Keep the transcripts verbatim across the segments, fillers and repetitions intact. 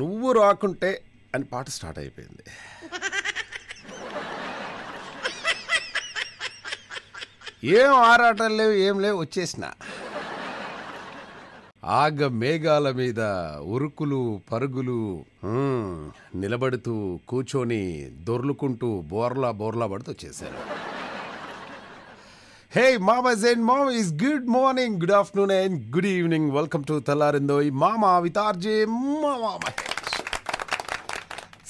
నువ్వు రాకుంటే అని పాట స్టార్ట్ అయిపోయింది. ఏం ఆరాటం లేవు, ఏం లేవు, వచ్చేసిన. ఆగ మేఘాల మీద ఉరుకులు పరుగులు నిలబడుతూ కూర్చొని దొర్లుకుంటూ బోర్లా బోర్లా పడుతూ వచ్చేసాను. హే మామాస్ అండ్ మామీస్, good morning, good afternoon and good evening. Welcome to తెల్లారిందోయ్ మామా విత్ ఆర్జే మామా మహేష్.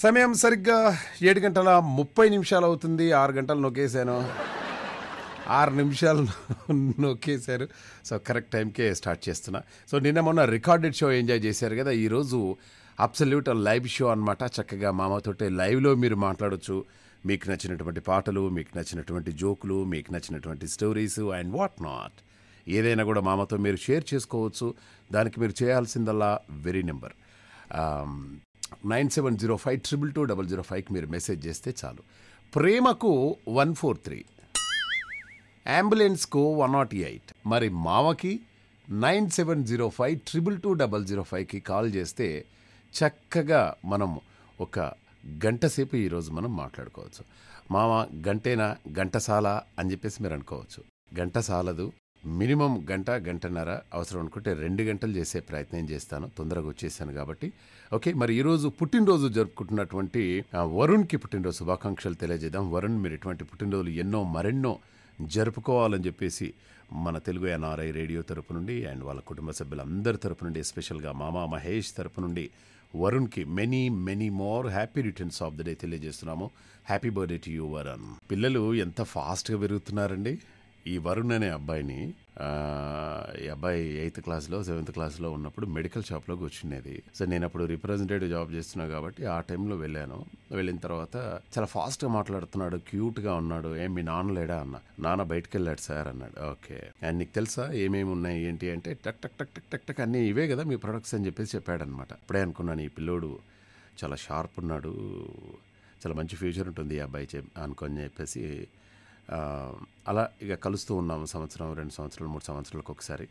సమయం సరిగ్గా ఏడు గంటల ముప్పై నిమిషాలు అవుతుంది. ఆరు గంటలు నొక్కేసాను, ఆరు నిమిషాలు నొక్కేశారు. సో కరెక్ట్ టైంకే స్టార్ట్ చేస్తున్నా. సో నిన్న మొన్న రికార్డెడ్ షో ఎంజాయ్ చేశారు కదా, ఈరోజు అబ్సల్యూట్ లైవ్ షో అనమాట. చక్కగా మామతోటే లైవ్లో మీరు మాట్లాడచ్చు. మీకు నచ్చినటువంటి పాటలు, మీకు నచ్చినటువంటి జోకులు, మీకు నచ్చినటువంటి స్టోరీస్ అండ్ వాట్ నాట్, ఏదైనా కూడా మామతో మీరు షేర్ చేసుకోవచ్చు. దానికి మీరు చేయాల్సిందల్లా very number nine seven zero five triple two double zero ఫైవ్కి మీరు మెసేజ్ చేస్తే చాలు. ప్రేమకు వన్ ఫోర్ త్రీ, అంబులెన్స్కు వన్ నాట్ ఎయిట్, మరి మామకి nine seven zero five triple two double zero ఫైవ్కి కాల్ చేస్తే చక్కగా మనం ఒక గంట సేపు ఈరోజు మనం మాట్లాడుకోవచ్చు. మామ గంటేనా, గంటసాల అని చెప్పేసి మీరు అనుకోవచ్చు. గంట సాలదు, మినిమం గంట గంటన్నర, అవసరం అనుకుంటే రెండు గంటలు చేసే ప్రయత్నం చేస్తాను. తొందరగా వచ్చేసాను కాబట్టి ఓకే. మరి ఈరోజు పుట్టినరోజు జరుపుకుంటున్నటువంటి వరుణ్కి పుట్టినరోజు శుభాకాంక్షలు తెలియజేద్దాం. వరుణ్, మీరు ఇటువంటి పుట్టినరోజులు ఎన్నో మరెన్నో జరుపుకోవాలని చెప్పేసి మన తెలుగు ఎన్ఆర్ఐ రేడియో తరపు నుండి అండ్ వాళ్ళ కుటుంబ సభ్యులందరి తరపు నుండి, ఎస్పెషల్గా మామా మహేష్ తరపు నుండి వరుణ్కి many many more happy returns of the day తెలియజేస్తున్నాము. Happy birthday to you Varun. పిల్లలు ఎంత ఫాస్ట్గా పెరుగుతున్నారండి. ఈ వరుణ్ అనే అబ్బాయిని, ఈ అబ్బాయి ఎయిత్ క్లాస్లో సెవెంత్ క్లాస్లో ఉన్నప్పుడు మెడికల్ షాప్లో కూర్చునేది. సో నేను అప్పుడు రిప్రజెంటేటివ్ జాబ్ చేస్తున్నాను కాబట్టి ఆ టైంలో వెళ్ళాను. వెళ్ళిన తర్వాత చాలా ఫాస్ట్గా మాట్లాడుతున్నాడు, క్యూట్గా ఉన్నాడు. ఏం మీ నాన్న లేడా అన్న. నాన్న బయటకు వెళ్ళాడు సార్ అన్నాడు. ఓకే, అండ్ నీకు తెలుసా ఏమేమి ఉన్నాయి ఏంటి అంటే, టక్ టక్ టక్ టక్ టక్ టక్ అన్నీ ఇవే కదా మీ ప్రొడక్ట్స్ అని చెప్పేసి చెప్పాడనమాట. అప్పుడే అనుకున్నాను ఈ పిల్లోడు చాలా షార్ప్ ఉన్నాడు, చాలా మంచి ఫ్యూచర్ ఉంటుంది ఈ అబ్బాయి చె అనుకొని చెప్పేసి అలా ఇక కలుస్తూ ఉన్నాము. సంవత్సరం రెండు సంవత్సరాలు మూడు సంవత్సరాలకు ఒకసారి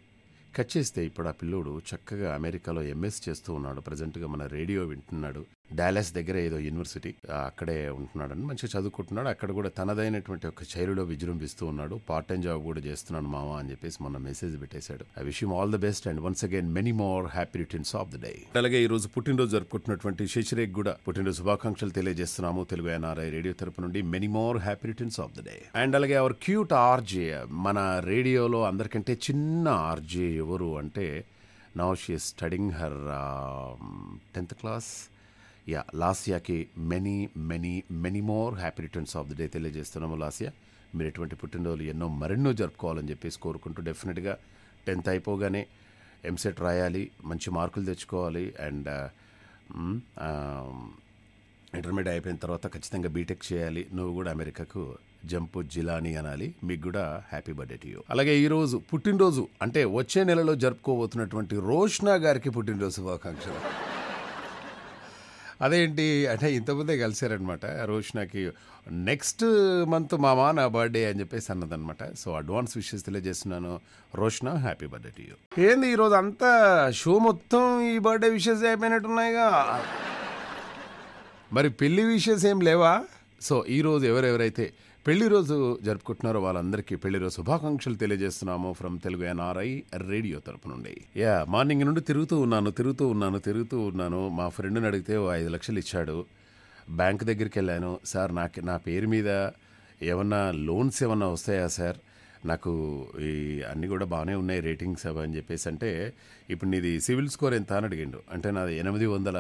కట్ చేస్తే ఇప్పుడు ఆ పిల్లోడు చక్కగా అమెరికాలో ఎంఎస్ చేస్తూ ఉన్నాడు. ప్రజెంట్గా మన రేడియో వింటున్నాడు. డాలస్ దగ్గర ఏదో యూనివర్సిటీ అక్కడే ఉంటున్నాడని మంచిగా చదువుకుంటున్నాడు. అక్కడ కూడా తనదైనటువంటి ఒక శైలిలో విజృంభిస్తూ ఉన్నాడు. పార్ట్ టైం జాబ్ కూడా చేస్తున్నాడు మామ అని చెప్పేసి మొన్న మెసేజ్ పెట్టేశాడు. I wish you all the best and once again many more happy returns of the day. అలాగే ఈ రోజు పుట్టినరోజు జరుపుకుంటున్నటువంటి శిశిరేక్ కూడా పుట్టినరోజు శుభాకాంక్షలు తెలియజేస్తున్నాము తెలుగు ఎన్ఆర్ఐ రేడియో తరపు నుండి. Many more happy returns of the day. And అలాగే అవర్ క్యూట్ ఆర్జే, మన రేడియోలో అందరికంటే చిన్న ఆర్జే ఎవరు అంటే, now she is studying her tenth class yeah లాస్యాకి many many many more happy returns of the day తెలియజేస్తున్నాము. లాస్యా, మీరు ఎటువంటి పుట్టినరోజులు ఎన్నో మరెన్నో జరుపుకోవాలని చెప్పేసి కోరుకుంటూ, డెఫినెట్గా టెన్త్ అయిపోగానే ఎంసెట్ రాయాలి, మంచి మార్కులు తెచ్చుకోవాలి. అండ్ ఇంటర్మీడియట్ అయిపోయిన తర్వాత ఖచ్చితంగా బీటెక్ చేయాలి. నువ్వు కూడా అమెరికాకు జంపు జిలాని అనాలి. మీకు కూడా హ్యాపీ బర్త్డే టు యూ. అలాగే ఈరోజు పుట్టినరోజు అంటే వచ్చే నెలలో జరుపుకోబోతున్నటువంటి రోషనా గారికి పుట్టినరోజు శుభాకాంక్షలు. అదేంటి అంటే ఇంతకుముందే కలిశారనమాట. రోషనాకి నెక్స్ట్ మంత్ మామా నా బర్త్డే అని చెప్పేసి అన్నదనమాట. సో అడ్వాన్స్ విషెస్ తెలియజేస్తున్నాను Roshana, happy birthday to you. ఏంది ఈరోజు అంతా షో మొత్తం ఈ బర్త్డే విషెస్ అయిపోయినట్టున్నాయిగా, మరి పెళ్లి విషెస్ ఏం లేవా? సో ఈరోజు ఎవరెవరైతే పెళ్లి రోజు జరుపుకుంటున్నారో వాళ్ళందరికీ పెళ్లి రోజు శుభాకాంక్షలు తెలియజేస్తున్నాము ఫ్రమ్ తెలుగు ఎన్ఆర్ఐ రేడియో తరపు నుండి. యా మార్నింగ్ నుండి తిరుగుతూ ఉన్నాను తిరుగుతూ ఉన్నాను తిరుగుతూ ఉన్నాను. మా ఫ్రెండ్ని అడిగితే ఐదు లక్షలు ఇచ్చాడు. బ్యాంక్ దగ్గరికి వెళ్ళాను. సార్ నాకు నా పేరు మీద ఏమన్నా లోన్స్ ఏమన్నా వస్తాయా సార్, నాకు ఈ అన్నీ కూడా బాగానే ఉన్నాయి రేటింగ్స్ అవి అని చెప్పేసి అంటే, ఇప్పుడు నీది సివిల్ స్కోర్ ఎంత అని అడిగిండు. అంటే నాది ఎనిమిది వందల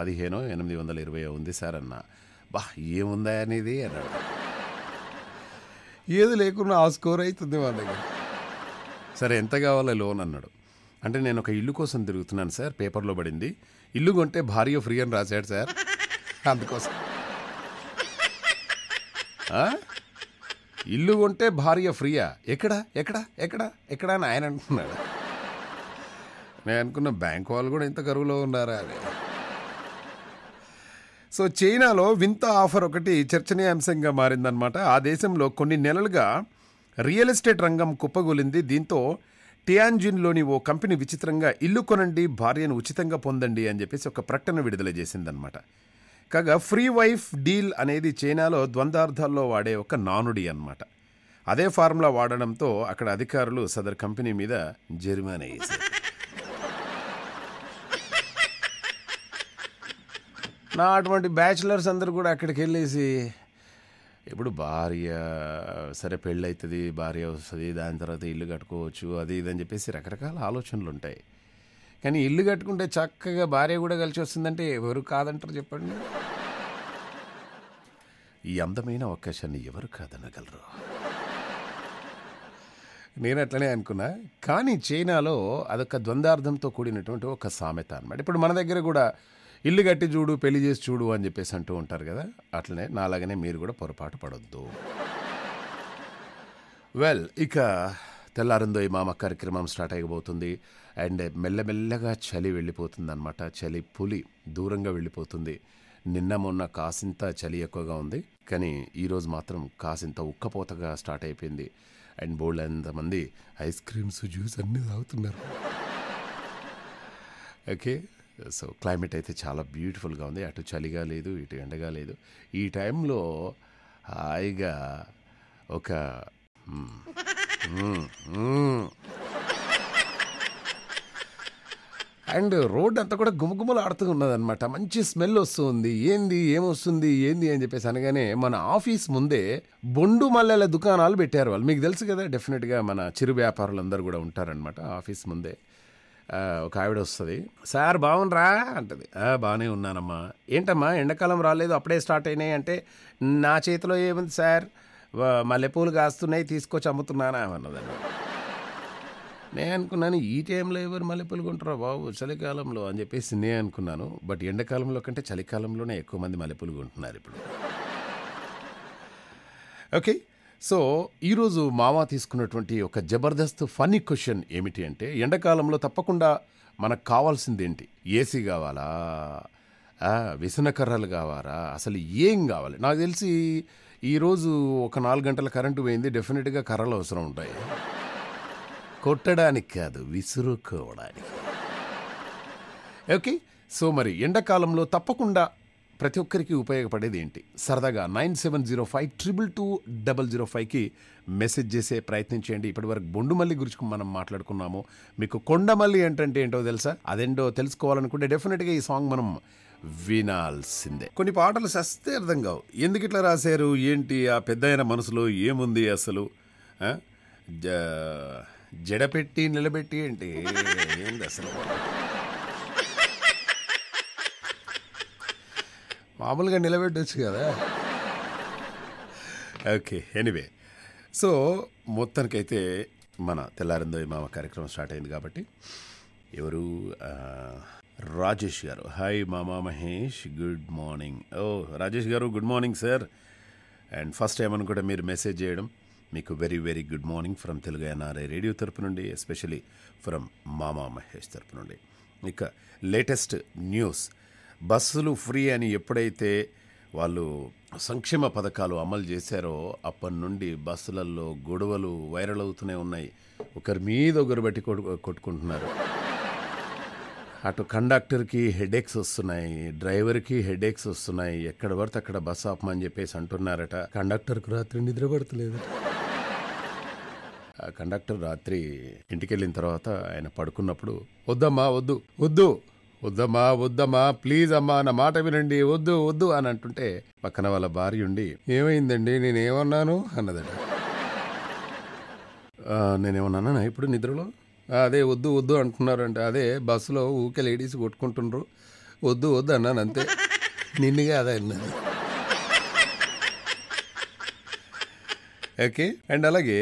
పదిహేను ఎనిమిది వందల ఇరవై ఉంది సార్ అన్న. బా ఏముందా అనేది అన్నాడు. ఏది లేకుండా ఆ స్కోర్ అవుతుంది మా దగ్గర. సరే ఎంత కావాలో లోన్ అన్నాడు. అంటే నేను ఒక ఇల్లు కోసం తిరుగుతున్నాను సార్, పేపర్లో పడింది ఇల్లు కొంటే భార్య ఫ్రీ అని రాశాడు సార్, అందుకోసం. ఇల్లు కొంటే భార్య ఫ్రీయా, ఎక్కడ ఎక్కడ ఎక్కడ ఎక్కడ అని ఆయన అంటున్నాడు. నేను అనుకున్న బ్యాంక్ వాళ్ళు కూడా ఇంత కరువులో ఉన్నారా అని. సో చైనాలో వింత ఆఫర్ ఒకటి చర్చనీయాంశంగా మారిందనమాట. ఆ దేశంలో కొన్ని నెలలుగా రియల్ ఎస్టేట్ రంగం కుప్పగొలింది. దీంతో టియాన్జిన్లోని ఓ కంపెనీ విచిత్రంగా ఇల్లు కొనండి, భార్యను ఉచితంగా పొందండి అని చెప్పేసి ఒక ప్రకటన విడుదల చేసిందనమాట. కాగా ఫ్రీ వైఫ్ డీల్ అనేది చైనాలో ద్వంద్వార్థాల్లో వాడే ఒక నానుడి అనమాట. అదే ఫార్ములా వాడడంతో అక్కడ అధికారులు సదర్ కంపెనీ మీద జరిమానా వేశారు. నా అటువంటి బ్యాచిలర్స్ అందరూ కూడా అక్కడికి వెళ్ళేసి ఇప్పుడు భార్య సరే పెళ్ళి అవుతుంది, భార్య వస్తుంది, దాని తర్వాత ఇల్లు కట్టుకోవచ్చు, అది ఇదని చెప్పేసి రకరకాల ఆలోచనలు ఉంటాయి. కానీ ఇల్లు కట్టుకుంటే చక్కగా భార్య కూడా కలిసి వస్తుందంటే ఎవరు కాదంటారు చెప్పండి? ఈ అందమైన అవకాశాన్ని ఎవరు కాదనగలరు? నేను అట్లనే అనుకున్నా. కానీ చైనాలో అదొక ద్వంద్వార్థంతో కూడినటువంటి ఒక సామెత అనమాట. ఇప్పుడు మన దగ్గర కూడా ఇల్లు కట్టి చూడు, పెళ్లి చేసి చూడు అని చెప్పేసి అంటూ ఉంటారు కదా, అట్లనే నాలాగనే మీరు కూడా పొరపాటు పడొద్దు. వెల్, ఇక తెల్లారిందో ఈ మామ కార్యక్రమం స్టార్ట్ అయిపోతుంది. అండ్ మెల్లమెల్లగా చలి వెళ్ళిపోతుంది అనమాట. చలి పులి దూరంగా వెళ్ళిపోతుంది. నిన్న మొన్న కాసింత చలి ఎక్కువగా ఉంది, కానీ ఈరోజు మాత్రం కాసింత ఉక్కపోతగా స్టార్ట్ అయిపోయింది. అండ్ బోల్డ్ ఎంతమంది ఐస్ క్రీమ్స్, జ్యూస్ అన్నీ తాగుతున్నారు. ఓకే, సో క్లైమేట్ అయితే చాలా బ్యూటిఫుల్గా ఉంది. అటు చలిగా లేదు, ఇటు ఎండగా లేదు. ఈ టైంలో హాయిగా ఒక అండ్ రోడ్ అంతా కూడా గుమగుమలు ఆడుతూ ఉన్నదనమాట. మంచి స్మెల్ వస్తుంది. ఏంది ఏమొస్తుంది ఏంది అని చెప్పేసి అనగానే మన ఆఫీస్ ముందే బొండు మల్లెల దుకాణాలు పెట్టారు వాళ్ళు. మీకు తెలుసు కదా, డెఫినెట్గా మన చిరు వ్యాపారులందరూ కూడా ఉంటారనమాట. ఆఫీస్ ముందే ఒక ఆవిడ వస్తుంది. సార్ బాగున్నారా అంటది. బాగానే ఉన్నానమ్మా. ఏంటమ్మా ఎండాకాలం రాలేదు, అప్పుడే స్టార్ట్ అయినాయి అంటే, నా చేతిలో ఏముంది సార్, మల్లెపూలు కాస్తున్నాయి, తీసుకొచ్చి అమ్ముతున్నానా అన్నదన్న. నేను అనుకున్నాను ఈ టైంలో ఎవరు మల్లెపూలు కొంటారా బాబు చలికాలంలో అని చెప్పేసి నేను అనుకున్నాను. బట్ ఎండాకాలంలో కంటే చలికాలంలోనే ఎక్కువ మంది మల్లెపూలు కొంటున్నారు ఇప్పుడు. ఓకే, సో ఈరోజు మామ తీసుకున్నటువంటి ఒక జబర్దస్త్ ఫన్నీ క్వశ్చన్ ఏమిటి అంటే, ఎండాకాలంలో తప్పకుండా మనకు కావాల్సింది ఏంటి? ఏసీ కావాలా, విసనకర్రలు కావాలా, అసలు ఏం కావాలి? నాకు తెలిసి ఈరోజు ఒక నాలుగు గంటల కరెంటు పోయింది, డెఫినెట్గా కర్రలు అవసరం ఉంటాయి. కొట్టడానికి కాదు, విసురుకోవడానికి. ఓకే, సో మరి ఎండాకాలంలో తప్పకుండా ప్రతి ఒక్కరికి ఉపయోగపడేది ఏంటి? సరదాగా nine seven zero five triple two double zero ఫైవ్కి మెసేజ్ చేసే ప్రయత్నం చేయండి. ఇప్పటివరకు బొండుమల్లి గురించి మనం మాట్లాడుకున్నాము. మీకు కొండమల్లి ఏంటంటే ఏంటో తెలుసా? అదేంటో తెలుసుకోవాలనుకుంటే డెఫినెట్గా ఈ సాంగ్ మనం వినాల్సిందే. కొన్ని పాటలు చస్తే అర్థం కావు. ఎందుకు ఇట్లా రాశారు, ఏంటి ఆ పెద్దాయన మనసులో ఏముంది అసలు, జడపెట్టి నిలబెట్టి ఏంటి ఏంది అసలు? మామూలుగా నిలబెట్టొచ్చు కదా. ఓకే, ఎనీవే, సో మొత్తానికైతే మన తెల్లారిందో ఈ మామ కార్యక్రమం స్టార్ట్ అయింది కాబట్టి ఎవరు రాజేష్ గారు. హాయ్ మామా మహేష్, గుడ్ మార్నింగ్. ఓ రాజేష్ గారు, good morning sir. And first time అని కూడా మీరు మెసేజ్ చేయడం, మీకు very very good morning from Telugu NRI radio తరపు నుండి, ఎస్పెషలీ ఫ్రమ్ మామా మహేష్ తరపు నుండి. ఇక లేటెస్ట్ న్యూస్, బస్సులు ఫ్రీ అని ఎప్పుడైతే వాళ్ళు సంక్షేమ పథకాలు అమలు చేశారో అప్పటి నుండి బస్సులలో గొడవలు వైరల్ అవుతూనే ఉన్నాయి. ఒకరి మీద ఒకరు బట్టి కొట్టుకుంటున్నారు. అటు కండక్టర్కి హెడేక్స్ వస్తున్నాయి, డ్రైవర్కి హెడేక్స్ వస్తున్నాయి. ఎక్కడ పడితే అక్కడ బస్సు ఆపమని చెప్పేసి అంటున్నారట. కండక్టర్కు రాత్రి నిద్ర పడతలేదు. ఆ కండక్టర్ రాత్రి ఇంటికి వెళ్ళిన తర్వాత ఆయన పడుకున్నప్పుడు, వద్దమ్మా వద్దు వద్దు వద్దమ్మా వద్దమ్మా ప్లీజ్ అమ్మా నా మాట వినండి వద్దు వద్దు అని అంటుంటే, పక్కన వాళ్ళ భార్య ఉండి ఏమైందండి నేనేమన్నాను అన్నదట. నేనేమన్నానా ఇప్పుడు నిద్రలో? అదే వద్దు వద్దు అంటున్నారు అంటే, అదే బస్సులో ఊకే లేడీస్ కొట్టుకుంటుండ్రు, వద్దు వద్దు అన్నాను అంతే, నిన్నగా అదే అన్నది. ఓకే, అండ్ అలాగే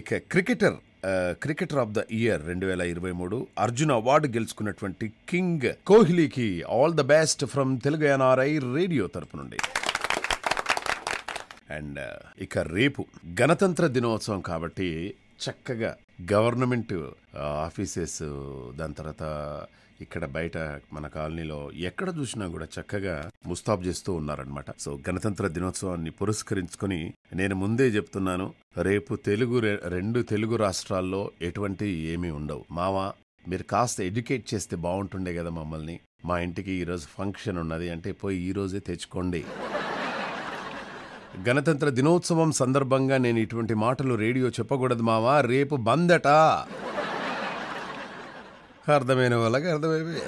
ఇక cricketer cricketer of the year రెండు వేల ఇరవై మూడు అర్జున్ అవార్డు గెలుచుకున్నటువంటి కింగ్ కోహ్లీకి all the best from Telugu NRI radio తరపు నుండి. అండ్ ఇక రేపు గణతంత్ర దినోత్సవం కాబట్టి చక్కగా గవర్నమెంట్ ఆఫీసెస్, దాని తర్వాత ఇక్కడ బయట మన కాలనీలో ఎక్కడ చూసినా కూడా చక్కగా ముస్తాబ్ చేస్తూ ఉన్నారనమాట. సో గణతంత్ర దినోత్సవాన్ని పురస్కరించుకుని నేను ముందే చెప్తున్నాను, రేపు తెలుగు రెండు తెలుగు రాష్ట్రాల్లో ఎటువంటి ఏమీ ఉండవు. మావా మీరు కాస్త ఎడ్యుకేట్ చేస్తే బాగుంటుండే కదా మమ్మల్ని, మా ఇంటికి ఈరోజు ఫంక్షన్ ఉన్నది అంటే పోయి ఈరోజే తెచ్చుకోండి. గణతంత్ర దినోత్సవం సందర్భంగా నేను ఇటువంటి మాటలు రేడియో చెప్పకూడదు మావా, రేపు బందట. అర్థమైన వాళ్ళకి అర్థమైపోయి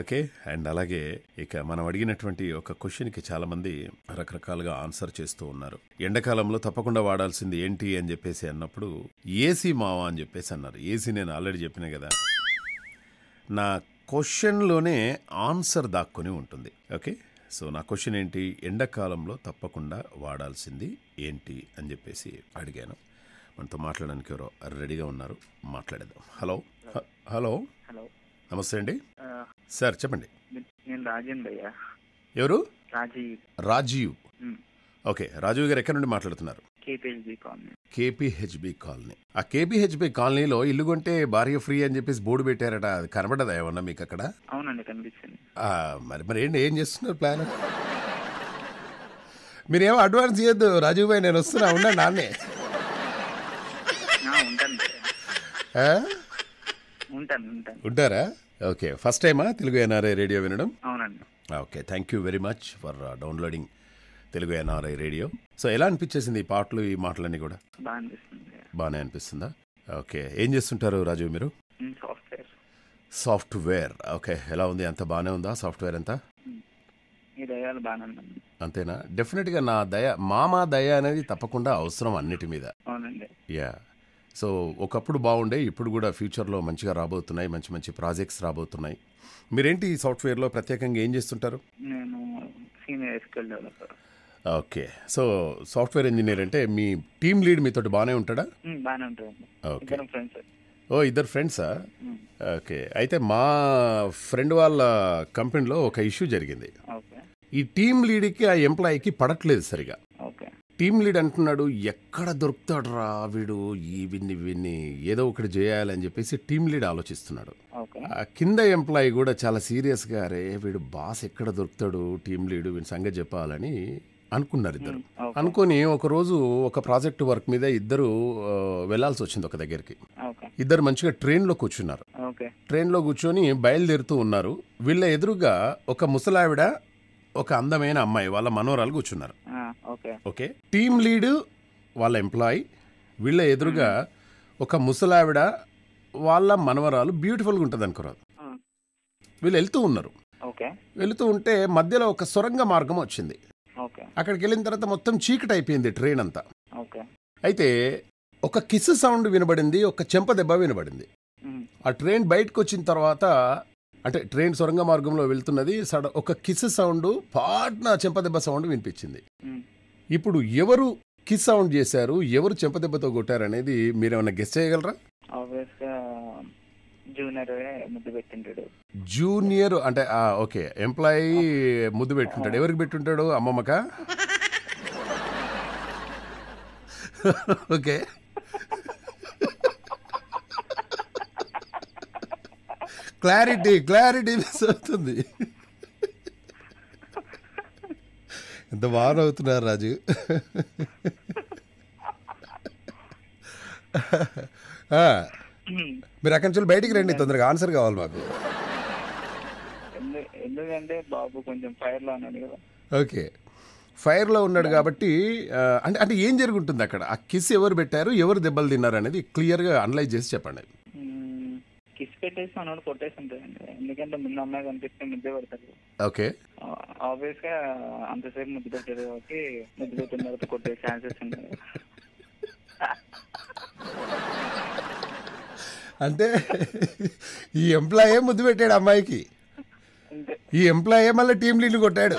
ఓకే. అండ్ అలాగే ఇక మనం అడిగినటువంటి ఒక క్వశ్చన్కి చాలామంది రకరకాలుగా ఆన్సర్ చేస్తూ ఉన్నారు. ఎండాకాలంలో తప్పకుండా వాడాల్సింది ఏంటి అని చెప్పేసి అన్నప్పుడు ఏసీ మావా అని చెప్పేసి అన్నారు. ఏసీ నేను ఆల్రెడీ చెప్పినా కదా, నా క్వశ్చన్లోనే ఆన్సర్ దాక్కుని ఉంటుంది. ఓకే, సో నా క్వశ్చన్ ఏంటి, ఎండాకాలంలో తప్పకుండా వాడాల్సింది ఏంటి అని చెప్పేసి అడిగాను. మనతో మాట్లాడడానికి ఎవరో రెడీగా ఉన్నారు, మాట్లాడేద్దాం. హలో హలో హలో నమస్తే అండి సార్, చెప్పండి. నేను రాజీవ్ భయ్యా. ఎవరు? రాజీవ్. రాజీవ్, ఓకే. రాజీవ్ గారు ఎక్కడి నుండి మాట్లాడుతున్నారు? KPHB colony. ఆ కేపీహెచ్బి కాలనీలో ఇల్లు కొంటే భార్య ఫ్రీ అని చెప్పేసి బోర్డు పెట్టారట, అది కనబడదా ఏమన్నా మీకు అక్కడ? అవునండి, కనిపించింది. మరి మరి ఏంటి, ఏం చేస్తున్నారు ప్లాన్? మీరేమో అడ్వాన్స్ చేయొద్దు రాజీవ్ భాయ్, నేను వస్తున్నా, ఉన్నాను నాన్నే. ఉంటారా? ఓకే, ఫస్ట్ టైమా తెలుగు ఎన్ఆర్ఐ రేడియో వినడం? అవునండి. Okay, thank you very much for downloading Telugu NRI radio. So ఎలా అనిపించేసింది ఈ పాటలు ఈ మాటలన్నీ కూడా? బాగానే అనిపిస్తుందా? ఓకే, ఏం చేస్తుంటారు రాజు మీరు? సాఫ్ట్వేర్. Software, okay. ఎలా ఉంది, అంత బాగానే ఉందా సాఫ్ట్వేర్ అంతా? అంతేనా? డెఫినెట్ గా నా దయ, మామా దయ అనేది తప్పకుండా అవసరం అన్నిటి మీద. యా, సో ఒకప్పుడు బాగుండే, ఇప్పుడు కూడా ఫ్యూచర్లో మంచిగా రాబోతున్నాయి, మంచి మంచి ప్రాజెక్ట్స్ రాబోతున్నాయి. మీరేంటి ఈ సాఫ్ట్వేర్లో ప్రత్యేకంగా ఏం చేస్తుంటారు? నేను senior SQL developer. Okay, so software engineer. అంటే మీ టీమ్ లీడ్ మీతో బాగానే ఉంటాడా? బాగానే ఉంటాడండి. ఓకే, ఓ ఇద్దరు ఫ్రెండ్సా? ఓకే, అయితే మా ఫ్రెండ్ వాళ్ళ కంపెనీలో ఒక ఇష్యూ జరిగింది. ఈ టీమ్ లీడ్కి ఆ ఎంప్లాయీకి పడట్లేదు సరిగా. టీమ్ లీడ్ అంటున్నాడు ఎక్కడ దొరుకుతాడు రా వీడు, ఈ విన్ని విన్ని ఏదో ఒకటి చేయాలని చెప్పేసి టీమ్ లీడ్ ఆలోచిస్తున్నాడు. ఆ కింద ఎంప్లాయీ కూడా చాలా సీరియస్గా, అరే వీడు బాస్ ఎక్కడ దొరుకుతాడు, టీమ్ లీడ్ వీని సంగతి చెప్పాలని అనుకున్నారు ఇద్దరు. అనుకుని ఒకరోజు ఒక ప్రాజెక్ట్ వర్క్ మీద ఇద్దరు వెళ్లాల్సి వచ్చింది ఒక దగ్గరికి. ఇద్దరు మంచిగా ట్రైన్లో కూర్చున్నారు. ట్రైన్లో కూర్చొని బయలుదేరుతూ ఉన్నారు. వీళ్ళ ఎదురుగా ఒక ముసలావిడ, ఒక అందమైన అమ్మాయి, వాళ్ళ మనోరాలు కూర్చున్నారు. ఓకే, టీమ్ లీడ్ వాళ్ళ ఎంప్లాయీ, వీళ్ళ ఎదురుగా ఒక ముసలావిడ, వాళ్ళ మనవరాలు, బ్యూటిఫుల్గా ఉంటుంది అనుకోరాదు. వీళ్ళు వెళ్తూ ఉన్నారు. వెళుతూ ఉంటే మధ్యలో ఒక సొరంగ మార్గం వచ్చింది. అక్కడికి వెళ్ళిన తర్వాత మొత్తం చీకటి అయిపోయింది ట్రైన్ అంతా. అయితే ఒక కిస్ సౌండ్ వినబడింది, ఒక చెంప దెబ్బ వినబడింది. ఆ ట్రైన్ బయటకు వచ్చిన తర్వాత, అంటే ట్రైన్ సొరంగ మార్గంలో వెళ్తున్నది, సడ ఒక కిస్ సౌండ్, పాట్నా చెంపదెబ్బ సౌండ్ వినిపించింది. ఇప్పుడు ఎవరు కిస్ సౌండ్ చేశారు, ఎవరు చెంపదెబ్బతో కొట్టారు అనేది మీరేమన్నా గెస్ చేయగలరా? జూనియర్ అంటే ఓకే, ఎంప్లాయీ ముద్దు పెట్టుంటాడు. ఎవరికి పెట్టుంటాడు? అమ్మమ్మక? ఓకే, క్లారిటీ క్లారిటీ మిస్ అవుతుంది. ఎంత బాగా అవుతున్నారు రాజు. మీరు అక్కడి నుంచి బయటికి రండి తొందరగా, ఆన్సర్ కావాలి మాకు. ఎందుకంటే బాబు కొంచెం ఫైర్లో ఉన్నాడు కదా. ఓకే, ఫైర్లో ఉన్నాడు కాబట్టి అంటే అంటే ఏం జరుగుతుంది అక్కడ? ఆ కిస్ ఎవరు పెట్టారు, ఎవరు దెబ్బలు తిన్నారు అనేది క్లియర్గా అనలైజ్ చేసి చెప్పండి. కిస్ పెట్టేసి మనోడు కొట్టేసి ఉంటాడండి, ఎందుకంటే ముందు అమ్మాయి కనిపిస్తే ముద్దే పెడతాడు. ఓకే, ఆబ్వియస్ గా అంతసేపు ముద్దు పెట్టాడు కాబట్టి ముద్దు పెట్టిన తర్వాత కొట్టే ఛాన్సెస్ ఉంటాయి. అంటే ఈ ఎంప్లాయే ముద్దు పెట్టాడు అమ్మాయికి, ఈ ఎంప్లాయే మళ్ళీ టీమ్ లీడ్ కొట్టాడు.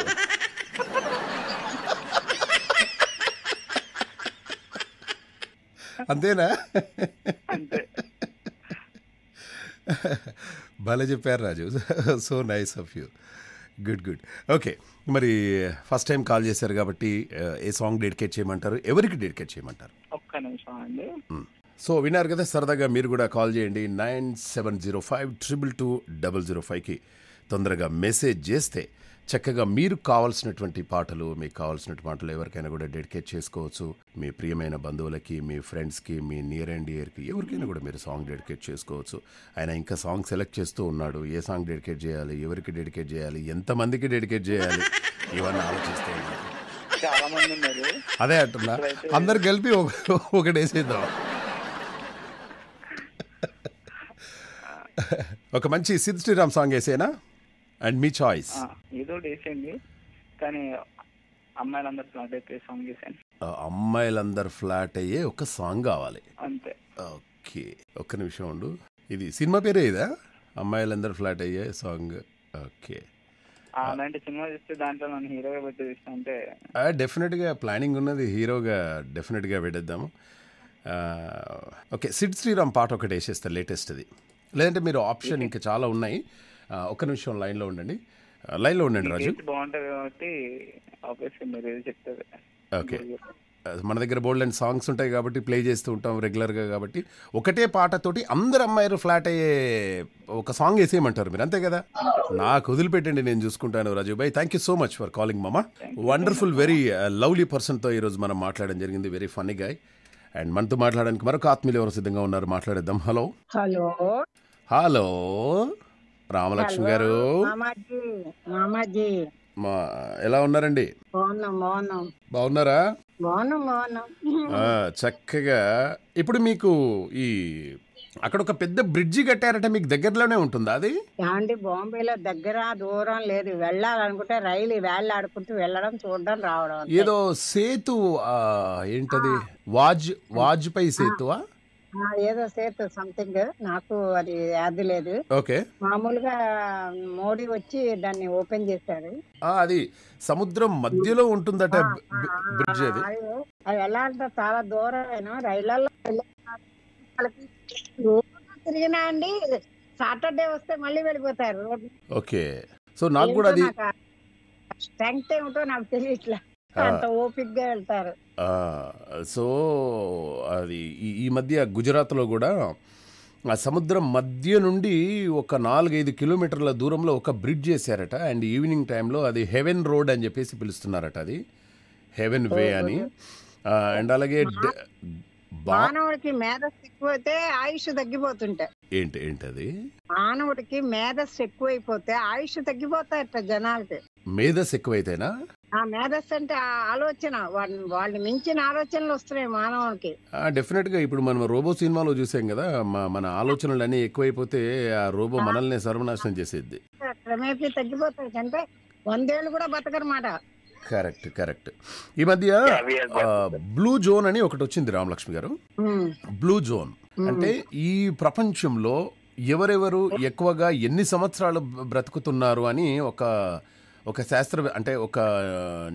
అంతేనా? అంతే. భలే చెప్పారు Raju, so nice of you, good good. Okay, మరి ఫస్ట్ టైం కాల్ చేశారు కాబట్టి ఏ సాంగ్ డెడికేట్ చేయమంటారు, ఎవరికి డెడికేట్ చేయమంటారు? ఒక్క నిమిషం అండి, సో విన్నారు కదా, సరదాగా మీరు కూడా కాల్ చేయండి nine seven zero five triple two double zero ఫైవ్కి. తొందరగా మెసేజ్ చేస్తే చక్కగా మీరు కావాల్సినటువంటి పాటలు, మీకు కావాల్సిన పాటలు ఎవరికైనా కూడా డెడికేట్ చేసుకోవచ్చు. మీ ప్రియమైన బంధువులకి, మీ ఫ్రెండ్స్కి, మీ నియర్ అండ్ డియర్కి ఎవరికైనా కూడా మీరు సాంగ్ డెడికేట్ చేసుకోవచ్చు. ఆయన ఇంకా సాంగ్ సెలెక్ట్ చేస్తూ ఉన్నాడు. ఏ సాంగ్ డెడికేట్ చేయాలి, ఎవరికి డెడికేట్ చేయాలి, ఎంతమందికి డెడికేట్ చేయాలి, ఇవన్నీ ఆలోచిస్తే అదే అంటున్నా అందరు కలిపి ఒకటేసేద్దాం. ఒక మంచి సిద్ శ్రీరామ్ సాంగ్ వేసేనా అండ్ మీ చాయిస్ ఏదో వేసేయండి. కానీ అమ్మాయిలందరూ ఫ్లాట్ అయిపోయే సాంగ్ వేసాను. అమ్మాయిలందరూ ఫ్లాట్ అయ్యే ఒక సాంగ్ కావాలి అంతే. ఓకే, ఒక్క నిమిషం ఉండు. ఇది సినిమా పేరే ఇదా, అమ్మాయిలందరూ ఫ్లాట్ అయ్యే సాంగ్? ఓకే, అలాంటి సినిమా చూస్తే దాంట్లో నన్ను హీరోగా పెట్టేస్తా అంటే డెఫినెట్గా ప్లానింగ్ ఉన్నది, హీరోగా డెఫినెట్గా పెట్టేద్దాము. ఓకే, సిడ్ శ్రీరామ్ పాట ఒకటి వేసేస్తా లేటెస్ట్ది. లేదంటే మీరు ఆప్షన్ ఇంకా చాలా ఉన్నాయి. ఒక్క నిమిషం లైన్లో ఉండండి, లైన్లో ఉండండి రాజు. బాగుంటుంది కాబట్టి ఓకే, మన దగ్గర బోల్డ్ అండ్ సాంగ్స్ ఉంటాయి కాబట్టి ప్లే చేస్తూ ఉంటాం రెగ్యులర్గా. కాబట్టి ఒకటే పాటతోటి అందరు అమ్మాయిలు ఫ్లాట్ అయ్యే ఒక సాంగ్ వేసేయమంటారు మీరు, అంతే కదా? నాకు వదిలిపెట్టండి, నేను చూసుకుంటాను. Rajiv bhai, thank you so much for calling మామా. వండర్ఫుల్, వెరీ లవ్లీ పర్సన్తో ఈరోజు మనం మాట్లాడడం జరిగింది. Very funny guy. అండ్ మనతో మాట్లాడడానికి మరొక ఆత్మీయులు ఎవరు సిద్ధంగా ఉన్నారు, మాట్లాడేద్దాం. హలో హలో హలో రామలక్ష్మి గారు, ఎలా ఉన్నారండి? బాగున్నారా? చక్కగా. ఇప్పుడు మీకు ఈ అక్కడ ఒక పెద్ద బ్రిడ్జి కట్టారట, మీకు దగ్గరలోనే ఉంటుందా అది? అండి బాంబేలో దగ్గర దూరం లేదు, వెళ్ళాలనుకుంటే రైలు వేళ్ళాడుకుంటూ వెళ్ళడం, చూడడం, రావడం. ఏదో సేతు ఏంటది, వాజ్ వాజ్పేయి సేతువా ఏదో సేతు సంథింగ్, నాకు అది యాది లేదు. ఓకే, మామూలుగా మోడీ వచ్చి దాన్ని ఓపెన్ చేశారు. అది సముద్రం మధ్యలో ఉంటుందట బ్రిడ్జ్, అది అది ఎలా అంటే చాలా దూరం రైళ్ళలో తిరిగినా అండి. సాటర్డే వస్తే మళ్ళీ వెళ్ళిపోతారు. ఓకే, సో నాకు కూడా అది స్ట్రెంగ్త్ ఏమిటో నాకు తెలియట్లా, అంత ఓపిక్ గా వెళ్తారు. సో అది ఈ మధ్య గుజరాత్ లో కూడా ఆ సముద్రం మధ్య నుండి ఒక నాలుగైదు కిలోమీటర్ల దూరంలో ఒక బ్రిడ్జ్ చేశారట. అండ్ ఈవినింగ్ టైంలో అది హెవెన్ రోడ్ అని చెప్పేసి పిలుస్తున్నారట, అది హెవెన్ వే అని. అండ్ అలాగే మానవుడికి మేధస్సు ఎక్కువైతే ఆయుష్ తగ్గిపోతుంటాయి. ఏంటి ఏంటది? మానవుడికి మేధస్సు ఎక్కువైపోతే ఆయుష్ తగ్గిపోతాయట జనాలకి. మేధస్సు ఎక్కువైతేనా? ఆ మేధస్సు అంటే ఆలోచన, వాళ్ళు మించిన ఆలోచనలు వస్తున్నాయి మానవుడికి. డెఫినెట్ గా ఇప్పుడు మనం రోబో సినిమాలో చూసాం కదా, మన ఆలోచనలు అన్ని ఎక్కువైపోతే ఆ రోబో మనల్ని సర్వనాశనం చేసేది. క్రమేపీ తగ్గిపోతాయి, అంటే వందేళ్ళు కూడా బతకరమాట. Correct correct. ఈ మధ్య బ్లూ జోన్ అని ఒకటి వచ్చింది రామలక్ష్మి గారు. బ్లూ జోన్ అంటే ఈ ప్రపంచంలో ఎవరెవరు ఎక్కువగా ఎన్ని సంవత్సరాలు బ్రతుకుతున్నారు అని ఒక ఒక శాస్త్ర అంటే ఒక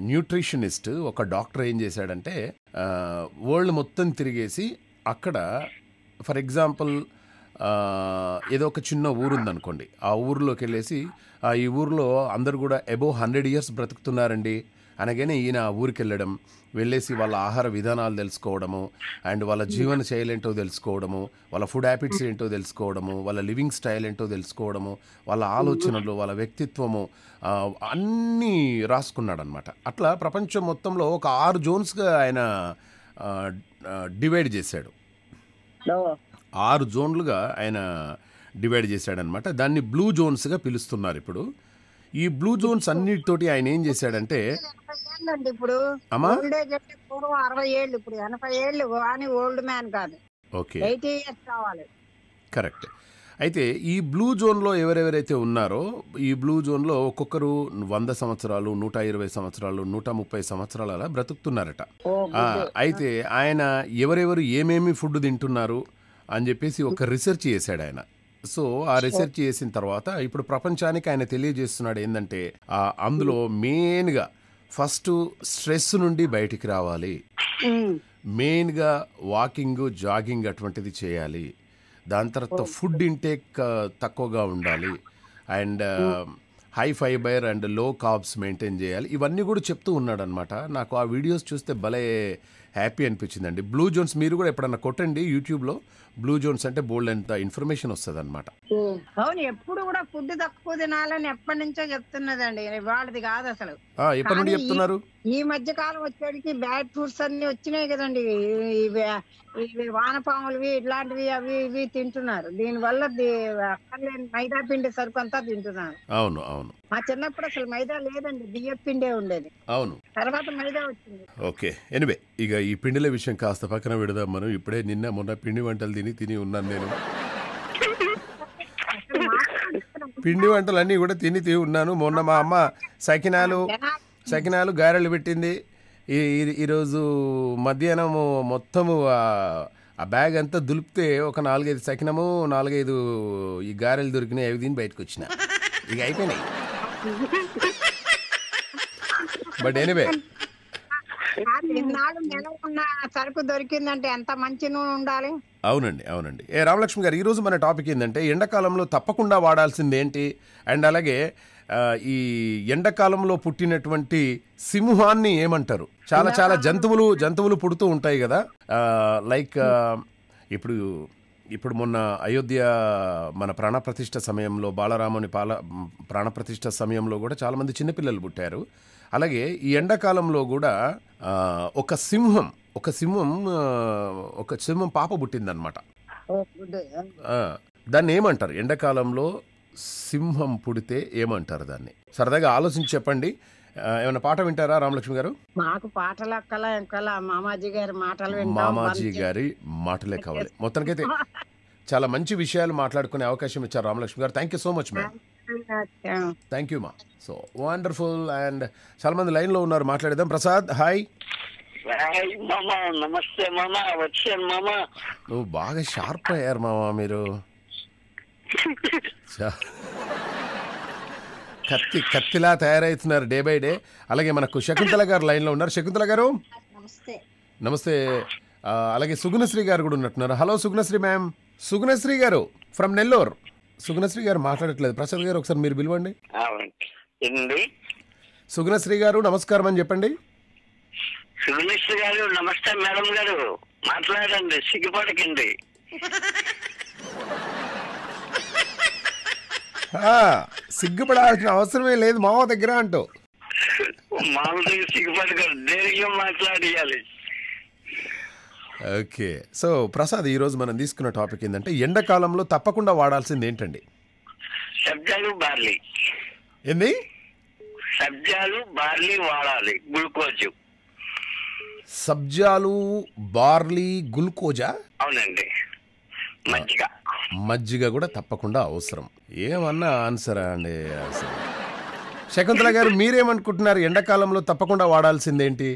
న్యూట్రిషనిస్ట్, ఒక డాక్టర్ ఏం చేశాడంటే వరల్డ్ మొత్తం తిరిగేసి అక్కడ ఫర్ ఎగ్జాంపుల్ ఏదో ఒక చిన్న ఊరు ఉందనుకోండి, ఆ ఊరిలోకి వెళ్ళేసి ఆ ఈ ఊరిలో అందరు కూడా అబోవ్ హండ్రెడ్ ఇయర్స్ బ్రతుకుతున్నారండి అనగానే ఈయన ఆ ఊరికి వెళ్ళడం, వెళ్ళేసి వాళ్ళ ఆహార విధానాలు తెలుసుకోవడము, అండ్ వాళ్ళ జీవన శైలి ఏంటో తెలుసుకోవడము, వాళ్ళ ఫుడ్ హ్యాబిట్స్ ఏంటో తెలుసుకోవడము, వాళ్ళ లివింగ్ స్టైల్ ఏంటో తెలుసుకోవడము, వాళ్ళ ఆలోచనలు, వాళ్ళ వ్యక్తిత్వము అన్నీ రాసుకున్నాడు అనమాట. అట్లా ప్రపంచం మొత్తంలో ఒక ఆరు జోన్స్గా ఆయన డివైడ్ చేశాడు, ఆరు జోన్లుగా ఆయన డివైడ్ చేశాడనమాట. దాన్ని బ్లూ జోన్స్గా పిలుస్తున్నారు ఇప్పుడు. ఈ బ్లూ జోన్స్ అన్నిటితోటి ఆయన ఏం చేశాడంటే ఇప్పుడు కరెక్ట్. అయితే ఈ బ్లూ జోన్లో ఎవరెవరైతే ఉన్నారో ఈ బ్లూ జోన్లో ఒక్కొక్కరు వంద సంవత్సరాలు, నూట ఇరవై సంవత్సరాలు, నూట ముప్పై సంవత్సరాలు అలా బ్రతుకుతున్నారట. అయితే ఆయన ఎవరెవరు ఏమేమి ఫుడ్ తింటున్నారు అని చెప్పేసి ఒక రీసెర్చ్ చేశాడు ఆయన. సో ఆ రీసెర్చ్ చేసిన తర్వాత ఇప్పుడు ప్రపంచానికి ఆయన తెలియజేస్తున్నాడు ఏంటంటే అందులో మెయిన్గా ఫస్ట్ స్ట్రెస్ నుండి బయటికి రావాలి, మెయిన్గా వాకింగ్, జాగింగ్ అటువంటిది చేయాలి, దాని తర్వాత ఫుడ్ ఇంటేక్ తక్కువగా ఉండాలి, and high fibre and low carbs maintain చేయాలి, ఇవన్నీ కూడా చెప్తూ ఉన్నాడు అనమాట. నాకు ఆ వీడియోస్ చూస్తే భలే హ్యాపీ అనిపించిందండి. బ్లూ జోన్స్ మీరు కూడా ఎప్పుడన్నా కొట్టండి యూట్యూబ్లో, బ్లూ జోన్స్ అంటే బోల్డ్ అంత ఇన్ఫర్మేషన్ వస్తుంది అనమాట. అవును, ఎప్పుడు కూడా ఫుడ్ తక్కువ తినాలని ఎప్పటి నుంచో చెప్తున్నదండి, వాళ్ళది కాదు అసలు. ఎప్పటి నుండి చెప్తున్నారు? ఈ మధ్య కాలం వచ్చేటికి బ్యాడ్ ఫుడ్స్ అన్ని వచ్చినాయి కదండి, ఇవి వానపాములువి ఇట్లాంటివి అవి ఇవి తింటున్నారు. దీనివల్ల మైదా పిండి సరుకు అంతా తింటున్నారు. అవును అవును. మా చిన్నప్పుడు అసలు మైదా లేదండి, బియ్య పిండే ఉండేది. అవును, తర్వాత మైదా వచ్చింది. ఓకే, ఎనివే ఇక ఈ పిండిల విషయం కాస్త పక్కన పెడదాం మనం. ఇప్పుడే నిన్న మొన్న పిండి వంటలు తిని తిని ఉన్నాను నేను, పిండి వంటలు అన్నీ కూడా తిని తిని ఉన్నాను. మొన్న మా అమ్మ సకినాలు సకినాలు గారెలు పెట్టింది. ఈ ఈరోజు మధ్యాహ్నము మొత్తము ఆ బ్యాగ్ అంతా దులిపితే ఒక నాలుగైదు సకినము నాలుగైదు ఈ గారెలు దొరికినాయి. అవి దీన్ని బయటకు వచ్చిన ఇక అయిపోయినాయి. బట్ ఎనీవే సరుకు దొరికిందంటే ఎంత మంచి నూనె ఉండాలి. అవునండి అవునండి. ఏ రామలక్ష్మి గారు, ఈరోజు మన టాపిక్ ఏంటంటే ఎండాకాలంలో తప్పకుండా వాడాల్సింది ఏంటి, అండ్ అలాగే ఈ ఎండాకాలంలో పుట్టినటువంటి సింహాన్ని ఏమంటారు? చాలా చాలా జంతువులు జంతువులు పుడుతూ ఉంటాయి కదా, లైక్ ఇప్పుడు ఇప్పుడు మొన్న అయోధ్య మన ప్రాణప్రతిష్ఠ సమయంలో, బాలరాముని పాల ప్రాణప్రతిష్ఠ సమయంలో కూడా చాలామంది చిన్నపిల్లలు పుట్టారు. అలాగే ఈ ఎండాకాలంలో కూడా ఒక సింహం ఒక సింహం ఒక సింహం పాప పుట్టిందనమాట. దాన్ని ఏమంటారు? ఎండాకాలంలో సింహం పుడితే ఏమంటారు దాన్ని? సరదాగా ఆలోచించి చెప్పండి. ఏమైనా పాట వింటారా రామలక్ష్మి గారు? మాకు పాటలు అక్కల ఎక్కల మామాజీ గారి మాటలు మామాజీ గారి మాటలే కావాలి. మొత్తానికైతే చాలా మంచి విషయాలు మాట్లాడుకునే అవకాశం ఇచ్చారు రామలక్ష్మి గారు. Thank you so much ma'am. Thank you మా. So wonderful. అండ్ చాలా మంది లైన్ లో ఉన్నారు, మాట్లాడేద్దాం. ప్రసాద్, హాయ్. నమస్తే మామా, వచ్చాను మామా. నువ్వు బాగా షార్ప్ అయ్యారు మామా మీరు. కత్తి కత్తిలా తయారవుతున్నారు డే బై డే. అలాగే మనకు శకుంతల గారు లైన్ లో ఉన్నారు. శకుంతల గారు నమస్తే. నమస్తే. అలాగే సుగుణశ్రీ గారు కూడా ఉన్నట్టున్నారు. Hello Sugunasri ma'am. సుగుణశ్రీ గారు ఫ్రమ్ నెల్లూరు. సుగుణశ్రీ గారు మాట్లాడట్లేదు. ప్రసాద్ గారు ఒకసారి మీరు పిలవండి. సుగుణశ్రీ గారు నమస్కారం అని చెప్పండి. సుగుణశ్రీ గారు నమస్తే మేడం గారు, మాట్లాడండి, సిగ్గుపడకండి. సిగ్గుపడాల్సిన అవసరమే లేదు మావ దగ్గర అంటూ. మామ దగ్గర సిగ్గుపడకూడదు, ధైర్యంగా మాట్లాడాలి. ఓకే, సో ప్రసాద్ ఈరోజు మనం తీసుకున్న టాపిక్ ఏంటంటే ఎండాకాలంలో తప్పకుండా వాడాల్సింది ఏంటండి? సబ్జాలు బార్లీ. ఏంది? సబ్జాలు బార్లీ వాడాలి. గ్లూకోజ్. సబ్జాలు బార్లీ గ్లూకోజా? అవునండి. మజ్జిగ మజ్జిగ కూడా తప్పకుండా అవసరం. ఏమన్నా ఆన్సరా అండి. శకుంతల గారు మీరేమనుకుంటున్నారు? ఎండాకాలంలో తప్పకుండా వాడాల్సిందేంటి?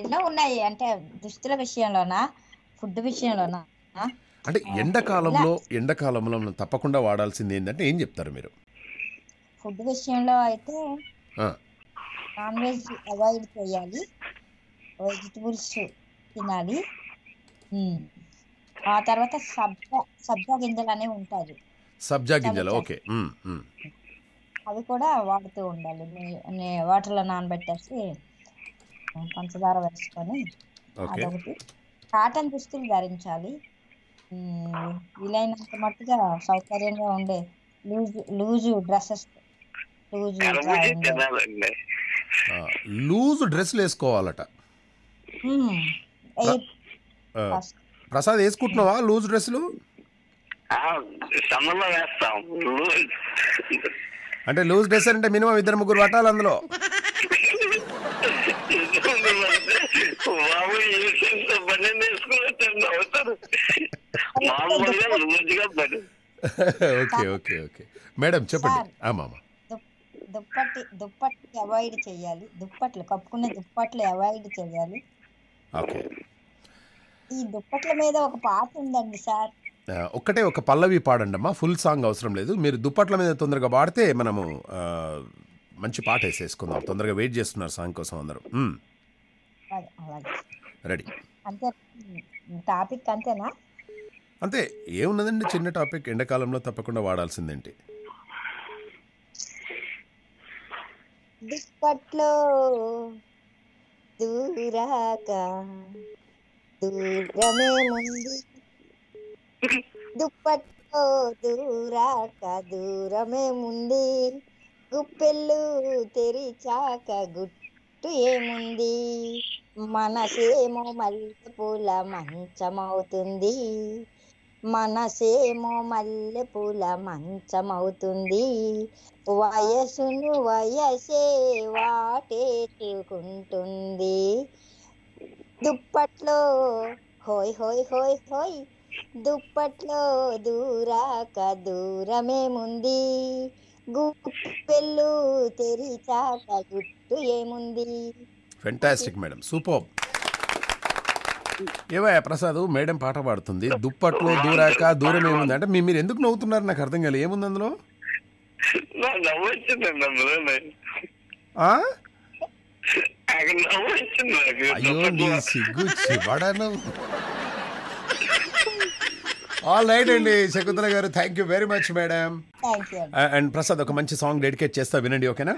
ఎన్నో ఉన్నాయి అంటే దుస్తుల విషయంలోనా, ఫుడ్ విషయంలోనా? అంటే ఎండాకాలంలో ఎండాకాలంలో తప్పకుండా వాడాల్సింది ఏంటంటే ఏం చెప్తారు మీరు? ఫుడ్ విషయంలో అయితే నాన్ వెజ్ అవాయిడ్ చేయాలి, వెజిటబుల్స్ తినాలి. ఆ తర్వాత సబ్జా సబ్జా గింజలు అనేవి ఉంటాయి. సబ్జా గింజలు, ఓకే, అవి కూడా వాడుతూ ఉండాలి. వాటర్లో నానబెట్టేసి పంచదార వేసుకొని అదొకటి. కాటన్ దుస్తులు ధరించాలి, వీలైనంత మట్టుగా సౌకర్యంగా ఉండే loose loose dresses loose loose డ్రెస్సులు వేసుకోవాలట. ప్రసాద్ వేసుకుంటున్నావా లూజ్ డ్రెస్సులు? అంటే లూజ్ డ్రెస్ అంటే మినిమం ఇద్దరు ముగ్గురు పట్టాలి అందులో. ఓకే ఓకే ఓకే మేడం చెప్పండి. దుప్పటి దుప్పటి అవాయిడ్ చేయాలి, దుప్పట్లు కప్పుకునే దుప్పట్లు అవాయిడ్ చేయాలి. ఓకే, ఈ దుప్పట్ల మీద ఒక పాట ఉందండి సార్, ఒక్కటే ఒక పల్లవి పాడండి అమ్మా, ఫుల్ సాంగ్ అవసరం లేదు. మీరు దుప్పట్ల మీద తొందరగా పాడితే మనము మంచి పాట వేసేసుకుందాం. తొందరగా వెయిట్ చేస్తున్నారు సాంగ్ కోసం అందరూ. రెడీ? అంతే టాపిక్, అంతేనా? అంతే, ఏమున్నదండి చిన్న టాపిక్. ఎండాకాలంలో తప్పకుండా వాడాల్సిందేంటి? ఈ దుప్పట్లో దూరాక దూరమే ఉంది, దుప్పట్లో దూరాక దూరమే ఉంది, గుప్పెళ్ళు తెరిచాక గుట్టు ఏముంది, మనసేమో మల్లెపూల మంచమవుతుంది, మనసేమో మల్లెపూల మంచమవుతుంది, వయసును వయసే వాటేసుకుంటుంది, దుప్పట్లో హోయ్ హోయ్ హోయ్ హోయ్, దుప్పట్లో దూరాక దూరమేముంది, గుప్పెళ్ళు తెరిచాక గుట్టు ఏముంది. Fantastic madam, super. ఏవయ్యా ప్రసాద్, మేడం పాట పాడుతుంది దుప్పట్లో దూరాక దూరం ఏముంది అంటే మీరు ఎందుకు నవ్వుతున్నారు? నాకు అర్థం కాలేదు, ఏముంది అందులో? అయ్యో నీ సిగ్గు చివడను. ఆల్ రైట్ అండి శకుంతల గారు, thank you very much madam. And Prasad, ఒక మంచి సాంగ్ డెడికేట్ చేస్తా, వినండి, ఓకేనా?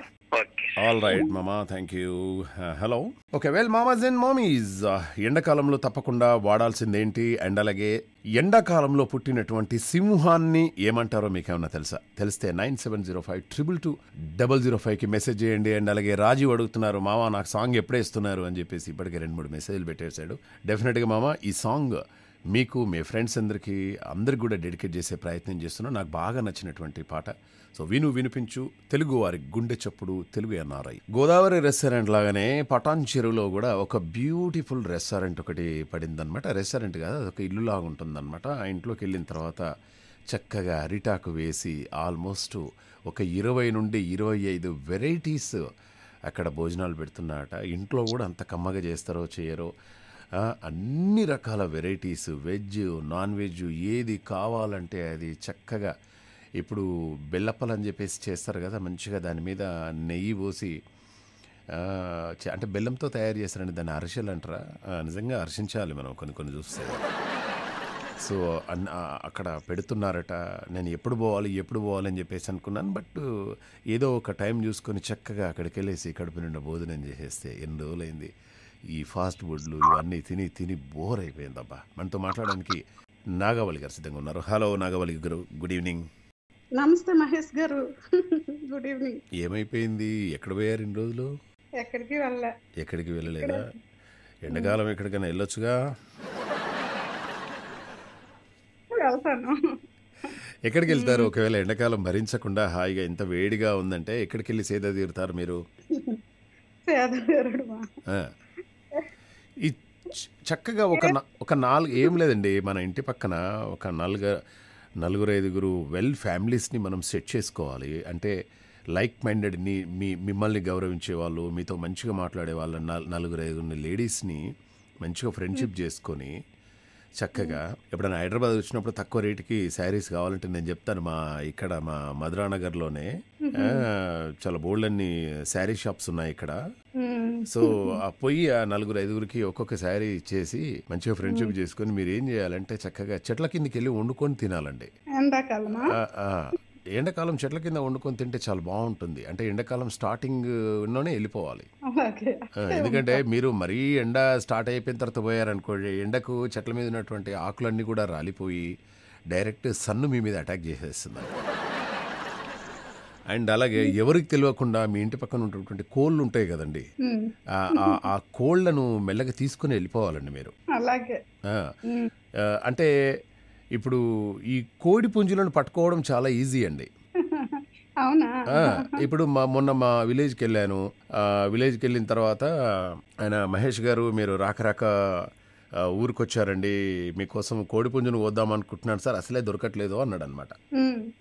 ఆల్ రైట్ మామా, thank you. Hello, okay, well మామాస్ అండ్ మామీస్, ఎండాకాలంలో తప్పకుండా వాడాల్సిందేంటి? అండ్ అలాగే ఎండాకాలంలో పుట్టినటువంటి సింహాన్ని ఏమంటారో మీకేమన్నా తెలుసా? తెలిస్తే nine seven zero five triple two double zero ఫైవ్కి మెసేజ్ చేయండి. అండ్ అలాగే రాజీవ్ అడుగుతున్నారు, మామా నాకు సాంగ్ ఎప్పుడే ఇస్తున్నారు అని చెప్పేసి ఇప్పటికే రెండు మూడు మెసేజ్లు పెట్టేశాడు. డెఫినెట్గా మామా ఈ సాంగ్ మీకు, మీ ఫ్రెండ్స్ అందరికీ, అందరికి కూడా డెడికేట్ చేసే ప్రయత్నం చేస్తున్నాను. నాకు బాగా నచ్చినటువంటి పాట. సో విను వినిపించు, తెలుగు వారి గుండె చప్పుడు, తెలుగు ఎన్ఆర్ఐ. గోదావరి రెస్టారెంట్ లాగానే పటాన్ చెరువులో కూడా ఒక బ్యూటిఫుల్ రెస్టారెంట్ ఒకటి పడిందనమాట. రెస్టారెంట్ కాదు, అదొక ఇల్లు లాగా ఉంటుందన్నమాట. ఆ ఇంట్లోకి వెళ్ళిన తర్వాత చక్కగా అరిటాకు వేసి ఆల్మోస్ట్ ఒక ఇరవై నుండి ఇరవై ఐదు వెరైటీస్ అక్కడ భోజనాలు పెడుతున్నారట. ఇంట్లో కూడా అంత కమ్మగా చేస్తారో చేయరో, అన్ని రకాల వెరైటీస్, వెజ్ నాన్ వెజ్ ఏది కావాలంటే అది చక్కగా. ఇప్పుడు బెల్లప్పలు అని చెప్పేసి చేస్తారు కదా, మంచిగా దాని మీద నెయ్యి పోసి, అంటే బెల్లంతో తయారు చేస్తారండి, దాన్ని అరిసెలు అంటారా? నిజంగా హర్షించాలి మనం కొన్ని కొన్ని చూస్తే. సో అక్కడ పెడుతున్నారట. నేను ఎప్పుడు పోవాలి ఎప్పుడు పోవాలని చెప్పేసి అనుకున్నాను, బట్ ఏదో ఒక టైం చూసుకొని చక్కగా అక్కడికి వెళ్ళేసి కడుపు నిండా భోజనం చేసేస్తే ఎన్ని రోజులైంది. ఈ ఫాస్ట్ ఫుడ్లు ఇవన్నీ తిని తిని బోర్ అయిపోయిందబ్బా. మనతో మాట్లాడడానికి నాగవల్లి గారు సిద్ధంగా ఉన్నారు. హలో నాగవల్లి గారు, గుడ్ ఈవినింగ్. నమస్తే మహేష్ గారు, గుడ్ ఈవినింగ్. ఏమైపోయింది, ఎక్కడ పోయారు ఇన్ని రోజులు? ఎక్కడికి వెళ్ళలే. ఎక్కడికి వెళ్ళలేదా? ఎండాకాలం ఎక్కడికైనా వెళ్ళొచ్చుగా. వెళ్తాను. ఎక్కడికి వెళ్తారు ఒకవేళ ఎండాకాలం భరించకుండా హాయిగా ఇంత వేడిగా ఉందంటే? ఎక్కడికి వెళ్ళి సేద తీరుతారు మీరు? ఈ చక్కగా ఒక ఒక నాలుగు, ఏం లేదండి, మన ఇంటి పక్కన ఒక నలుగు నలుగురు ఐదుగురు వెల్ ఫ్యామిలీస్ని మనం సెట్ చేసుకోవాలి. అంటే లైక్ మైండెడ్ని, మీ మిమ్మల్ని గౌరవించే వాళ్ళు, మీతో మంచిగా మాట్లాడే వాళ్ళ నలుగురు ఐదుగురు లేడీస్ని మంచిగా ఫ్రెండ్షిప్ చేసుకొని చక్కగా. ఎప్పుడైనా హైదరాబాద్ వచ్చినప్పుడు తక్కువ రేటుకి శారీస్ కావాలంటే నేను చెప్తాను, మా ఇక్కడ మా మధురానగర్లోనే చాలా బోల్డ్ అన్ని శారీ షాప్స్ ఉన్నాయి ఇక్కడ. సో ఆ పోయి ఆ నలుగురు ఐదుగురికి ఒక్కొక్క శారీ ఇచ్చేసి మంచిగా ఫ్రెండ్షిప్ చేసుకుని మీరు ఏం చేయాలంటే చక్కగా చెట్ల కిందకి వెళ్ళి వండుకొని తినాలండి. ఎండాకాలం చెట్ల కింద వండుకొని తింటే చాలా బాగుంటుంది. అంటే ఎండాకాలం స్టార్టింగ్ లోనే వెళ్ళిపోవాలి, ఎందుకంటే మీరు మరీ ఎండ స్టార్ట్ అయిపోయిన తర్వాత పోయారనుకోండి, ఎండకు చెట్ల మీద ఉన్నటువంటి ఆకులన్నీ కూడా రాలిపోయి డైరెక్ట్ సన్ను మీ మీద అటాక్ చేసేస్తుంది. అండ్ అలాగే ఎవరికి తెలియకుండా మీ ఇంటి పక్కన ఉన్నటువంటి కోళ్ళు ఉంటాయి కదండి, ఆ కోళ్లను మెల్లగా తీసుకుని వెళ్ళిపోవాలండి మీరు. అంటే ఇప్పుడు ఈ కోడి పుంజులను పట్టుకోవడం చాలా ఈజీ అండి. ఇప్పుడు మా మొన్న మా విలేజ్కి వెళ్ళాను, విలేజ్కి వెళ్ళిన తర్వాత ఆయన మహేష్ గారు, మీరు రాక రాక ఊరికి వచ్చారండి, మీకోసం కోడి పుంజును వద్దాం అనుకుంటున్నాను సార్, అసలే దొరకట్లేదు అన్నాడు అనమాట.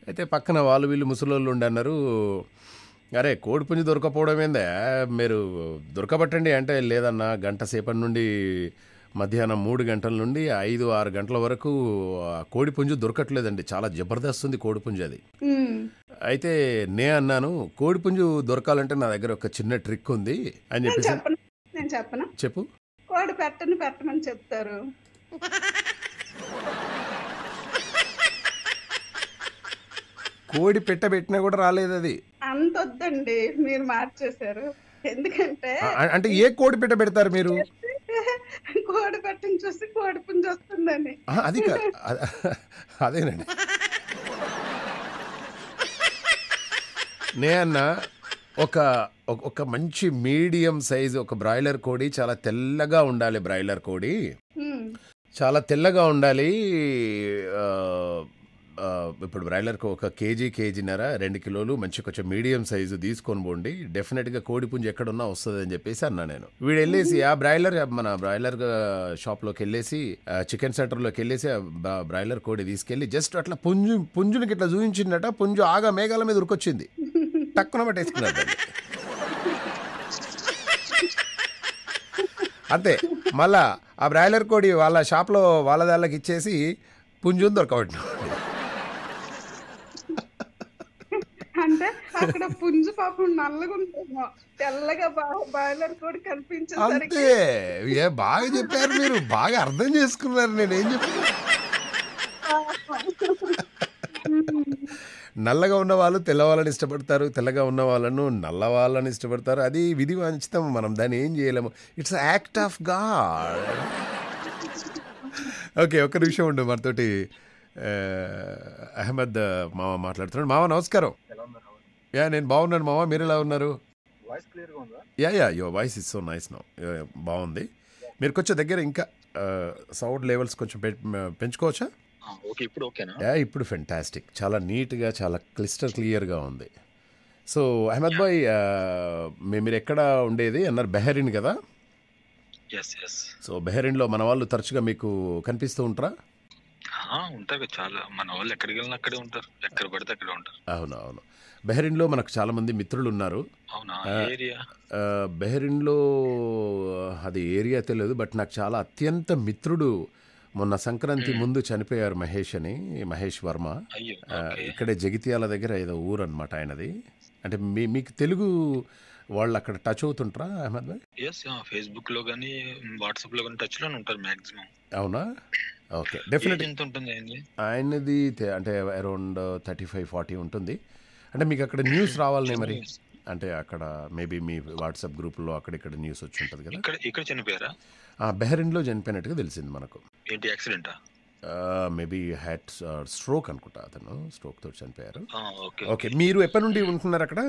అయితే పక్కన వాళ్ళు వీళ్ళు ముసలోళ్ళు ఉండి అన్నారు, అరే కోడి పుంజు దొరకపోవడం ఏందా, మీరు దొరకబట్టండి అంటే, లేదన్నా గంట సేపటి నుండి, మధ్యాహ్నం మూడు గంటల నుండి ఐదు ఆరు గంటల వరకు కోడి పుంజు దొరకట్లేదండి, చాలా జబర్దస్త్ ఉంది కోడి పుంజు అది. అయితే నే అన్నాను, కోడి పుంజు దొరకాలంటే నా దగ్గర ఒక చిన్న ట్రిక్ ఉంది అని చెప్పేసి. నేను చెప్పనా? చెప్పు. కోడి పెట్టని పెట్టమని చెప్తారు. కోడి పెట్ట పెట్టినా కూడా రాలేదు అది. అంత వద్దండి, మీరు మార్చేశారు. ఎందుకంటే అంటే ఏ కోడి పెట్ట పెడతారు మీరు? కోడి పెట్టని చూసి కోడి పుంజు వస్తుందని. అది అదేనండి నే అన్న. ఒక ఒక మంచి మీడియం సైజు ఒక బ్రాయిలర్ కోడి, చాలా తెల్లగా ఉండాలి. బ్రాయిలర్ కోడి చాలా తెల్లగా ఉండాలి. ఇప్పుడు బ్రాయిలర్కి ఒక కేజీ కేజీన్నర రెండు కిలోలు మంచి కొంచెం మీడియం సైజు తీసుకొని పోండి, డెఫినెట్గా కోడి పుంజు ఎక్కడున్నా వస్తుంది అని చెప్పేసి అన్నా నేను. వీడు వెళ్ళేసి ఆ బ్రాయిలర్ మన బ్రాయిలర్ షాప్లోకి వెళ్ళేసి, చికెన్ సెంటర్లోకి వెళ్ళేసి ఆ బ్రాయిలర్ కోడి తీసుకెళ్ళి జస్ట్ అట్లా పుంజు పుంజునికి ఇట్లా చూపించిందట. పుంజు ఆగా మేఘాల మీద ఉరికొచ్చింది, తక్కువ పట్టేసుకున్నాడు అంతే. మళ్ళా ఆ బ్రాయిలర్ కోడి వాళ్ళ షాప్లో వాళ్ళ దాళ్ళకి ఇచ్చేసి పుంజుని దొరకబట్టు. అంటే అక్కడ పుంజు పాపం నల్లగుంటుందో తెల్లగా బాయిలర్ కోడి కనిపించదు అంతే. ఏ బాగా చెప్పారు మీరు, బాగా అర్థం చేసుకున్నారు నేనేం చెప్పాను. నల్లగా ఉన్న వాళ్ళు తెల్లవాళ్ళని ఇష్టపడతారు, తెల్లగా ఉన్న వాళ్ళను నల్ల వాళ్ళని ఇష్టపడతారు. అది విధి వాంఛితం, మనం దాన్ని ఏం చేయలేము. It's act of God. Okay, ఒక్క నిమిషం ఉండు, మనతోటి అహ్మద్ మామ మాట్లాడుతున్నాడు. మామ నమస్కారం. యా నేను బాగున్నాను మామ, మీరు ఎలా ఉన్నారు? Yeah yeah your voice is so nice now. బాగుంది. మీరు కొంచెం దగ్గర ఇంకా సౌండ్ లెవెల్స్ కొంచెం పెంచుకోవచ్చా? యా ఇప్పుడు ఫెంటాస్టిక్, చాలా నీట్గా, చాలా క్లిస్టర్ క్లియర్గా ఉంది. సో అహ్మద్ భాయ్, మీరు ఎక్కడ ఉండేది అన్నారు? బెహరీన్ కదా? సో బెహరీన్లో మన వాళ్ళు తరచుగా మీకు కనిపిస్తూ ఉంటారా? ఉంటాయి చాలా, మన వాళ్ళు ఎక్కడికి వెళ్ళినా అక్కడే ఉంటారు, ఎక్కడ పడితే అక్కడే ఉంటారు. అవును అవును, బెహరీన్లో మనకు చాలా మంది మిత్రులు ఉన్నారు. బెహరీన్లో అది ఏరియా తెలియదు, బట్ నాకు చాలా అత్యంత మిత్రుడు మొన్న సంక్రాంతి ముందు చనిపోయారు, మహేష్ అని, మహేష్ వర్మ. ఇక్కడే జగిత్యాల దగ్గర ఏదో ఊరు అనమాట ఆయనది. అంటే మీ మీకు తెలుగు వాళ్ళు అక్కడ టచ్ అవుతుంటారా అహ్మద్ భాయ్? ఫేస్బుక్ లో కానీ వాట్సాప్ లో కానీ టచ్ లో ఉంటారు మాక్సిమం. అవునా, ఓకే. డెఫినెట్లీ ఆయనది అంటే అరౌండ్ థర్టీ ఫైవ్ ఫార్టీ ఉంటుంది. అంటే మీకు అక్కడ న్యూస్ రావాలనే మరి, అంటే అక్కడ మేబీ మీ వాట్సాప్ గ్రూప్లో అక్కడిక్కడ న్యూస్ వచ్చి ఉంటుంది కదా. ఇక్కడ చనిపోయారా? బెహరీన్లో చనిపోయినట్టుగా తెలిసింది మనకు. ఏంటి, యాక్సిడెంటా? మేబీ హ్యాట్ స్ట్రోక్ అనుకుంటా, అతను స్ట్రోక్ తోటి చనిపోయారు. ఓకే, మీరు ఎప్పటి నుండి ఉంటున్నారు అక్కడ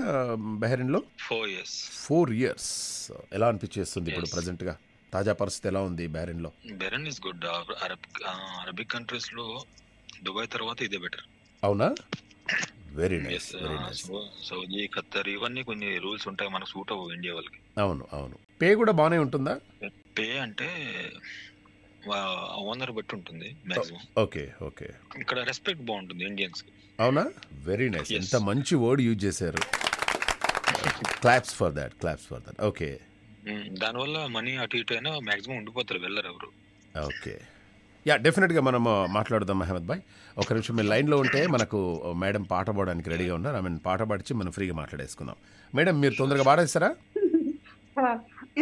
బెహరీన్లో? ఫోర్ ఇయర్స్ ఫోర్ ఇయర్స్ ఎలా అనిపించేస్తుంది ఇప్పుడు ప్రజెంట్గా, తాజా పరిస్థితి ఎలా ఉంది బెహరీన్లో? Bahrain is good. Arab Arabic కంట్రీస్లో దుబాయ్ తర్వాత ఇదే బెటర్. అవునా, వెరీ నైస్. సౌదీ, ఖత్తర్ ఇవన్నీ కొన్ని రూల్స్ ఉంటాయి, మనకు సూట్ అవ్వవు ఇండియా వాళ్ళకి. అవును అవును. పే కూడా బాగానే ఉంటుందా? పే అంటే ఓనర్ బట్టి ఉంటుంది మాక్సిమం. Okay okay. ఇక్కడ రెస్పెక్ట్ బాగుంటుంది ఇండియన్స్. అవునా, వెరీ నైస్. ఎంత మంచి వర్డ్ యూజ్ చేశారు. Claps for that, claps for that. Okay, దానివల్ల మనీ అటు ఇటు అయినా మాక్సిమం ఉండిపోతారు, వెళ్ళరు ఎవరు. ఓకే, యా డెఫినెట్గా మనం మాట్లాడుదాం అహ్మద్ భాయ్. ఒక నిమిషం మీరు లైన్లో ఉంటే మనకు మేడం పాట పాడడానికి రెడీగా ఉన్నారు. ఆమెను పాట పాడిచి మనం ఫ్రీగా మాట్లాడేసుకుందాం. మేడం మీరు తొందరగా పాడేస్తారా?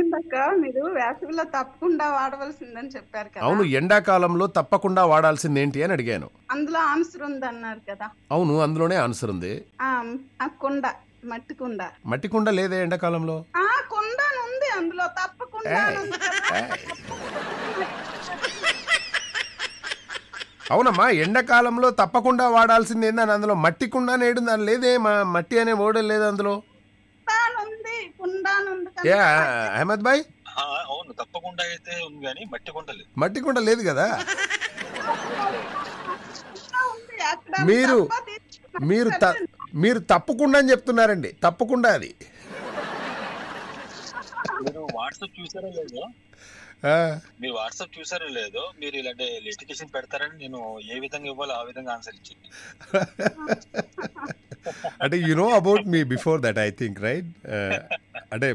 ఇందాక మీరు వేసవిలో తప్పకుండా వాడవలసిందని చెప్పారు కదా. అవును, ఎండాకాలంలో తప్పకుండా వాడాల్సింది ఏంటి అని అడిగాను. అందులో ఆన్సర్ ఉంది అన్నారు కదా. అవును, అందులోనే ఆన్సర్ ఉంది. కుండ, మట్టి కుండ. మట్టి కుండ లేదే ఎండాకాలంలో? కుండ ఉంది అందులో తప్పకుండా. అవునమ్మా, ఎండాకాలంలో తప్పకుండా వాడాల్సింది ఏందని అందులో మట్టి కుండా నేడు దాని లేదే, మా మట్టి అనే ఓడ లేదు అందులో. అహ్మద్ భాయ్ తప్పకుండా అయితే ఉంది కానీ మట్టి కుండ లేదు. మట్టి కుండ లేదు కదా. మీరు మీరు మీరు తప్పకుండా అని చెప్తున్నారండి, తప్పకుండా అది. వాట్సాప్ చూసారా లేదు? మీరు వాట్సాప్ చూసారో లేదో, మీరు ఇలాంటి లిటికేషన్ పెడతారని నేను ఏ విధంగా ఇవ్వాలో ఆ విధంగా ఆన్సర్ ఇచ్చింది. అంటే you know about me before that I think, right? అంటే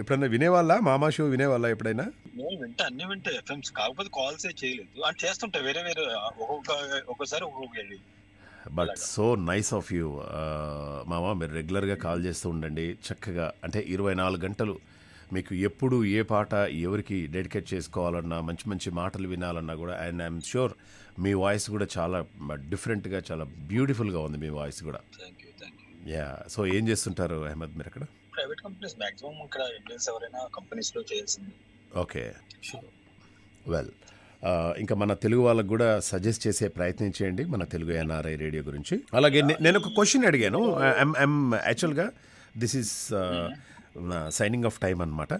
ఎప్పుడైనా వినేవాళ్ళ మామా షో వినేవాళ్ళ ఎప్పుడైనా? నేను వింటా, అన్ని వింటా ఎఫ్ఎంస్, కాకపోతే కాల్స్ చేయలేదు అని చేస్తుంటా వేరే వేరే, ఒక్కొక్క ఒక్కోసారి ఒక్కొక్క. But so nice of you మామా, మీరు రెగ్యులర్గా కాల్ చేస్తూ ఉండండి చక్కగా. అంటే ఇరవై నాలుగు గంటలు మీకు ఎప్పుడు ఏ పాట ఎవరికి డెడికేట్ చేసుకోవాలన్నా, మంచి మంచి మాటలు వినాలన్నా కూడా, అండ్ ఐఎమ్ ష్యూర్ మీ వాయిస్ కూడా చాలా డిఫరెంట్గా, చాలా బ్యూటిఫుల్గా ఉంది మీ వాయిస్ కూడా. యా సో ఏం చేస్తుంటారు అహ్మద్ మీరు అక్కడ? ప్రైవేట్ కంపెనీస్ మాక్సిమం ఇక్కడ ఇండియన్స్ ఎవరైనా కంపెనీస్ లో చేయాల్సింది. ఓకే వెల్, ఇంకా మన తెలుగు వాళ్ళకు కూడా సజెస్ట్ చేసే ప్రయత్నం చేయండి మన తెలుగు ఎన్ఆర్ఐ రేడియో గురించి. అలాగే నేను ఒక క్వశ్చన్ అడిగాను, ఐఎమ్ యాక్చువల్గా this is signing off time అన్నమాట.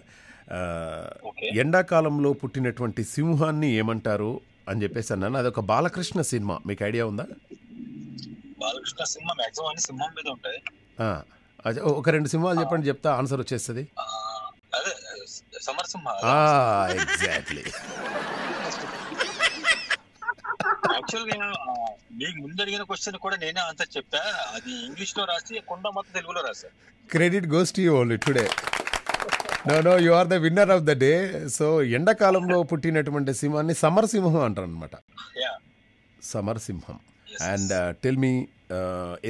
ఎండాకాలంలో పుట్టినటువంటి సింహాన్ని ఏమంటారు అని చెప్పేసి అన్నాను. అదొక బాలకృష్ణ సినిమా, మీకు ఐడియా ఉందా? బాలకృష్ణ సినిమా మాక్సిమం అన్ని సింహం మీద ఉంటాయి. ఒక రెండు సింహాలు చెప్పండి, చెప్తా ఆన్సర్ వచ్చేస్తుంది. ఎగ్జాక్ట్లీ. యాక్చువల్గా మీకు ముందు అడిగిన క్వశ్చన్ కూడా నేనే ఆన్సర్ చెప్పా, అది ఇంగ్లీష్ లో రాసి కొండ మొత్తం తెలుగులో రాసా. Credit goes to you only today. No no you are the winner of the day. So ఎండాకాలంలో పుట్టినటువంటి సింహాన్ని సమర్ సింహం అంటారు అనమాట, సమర్ సింహం. అండ్ టెల్ మీ,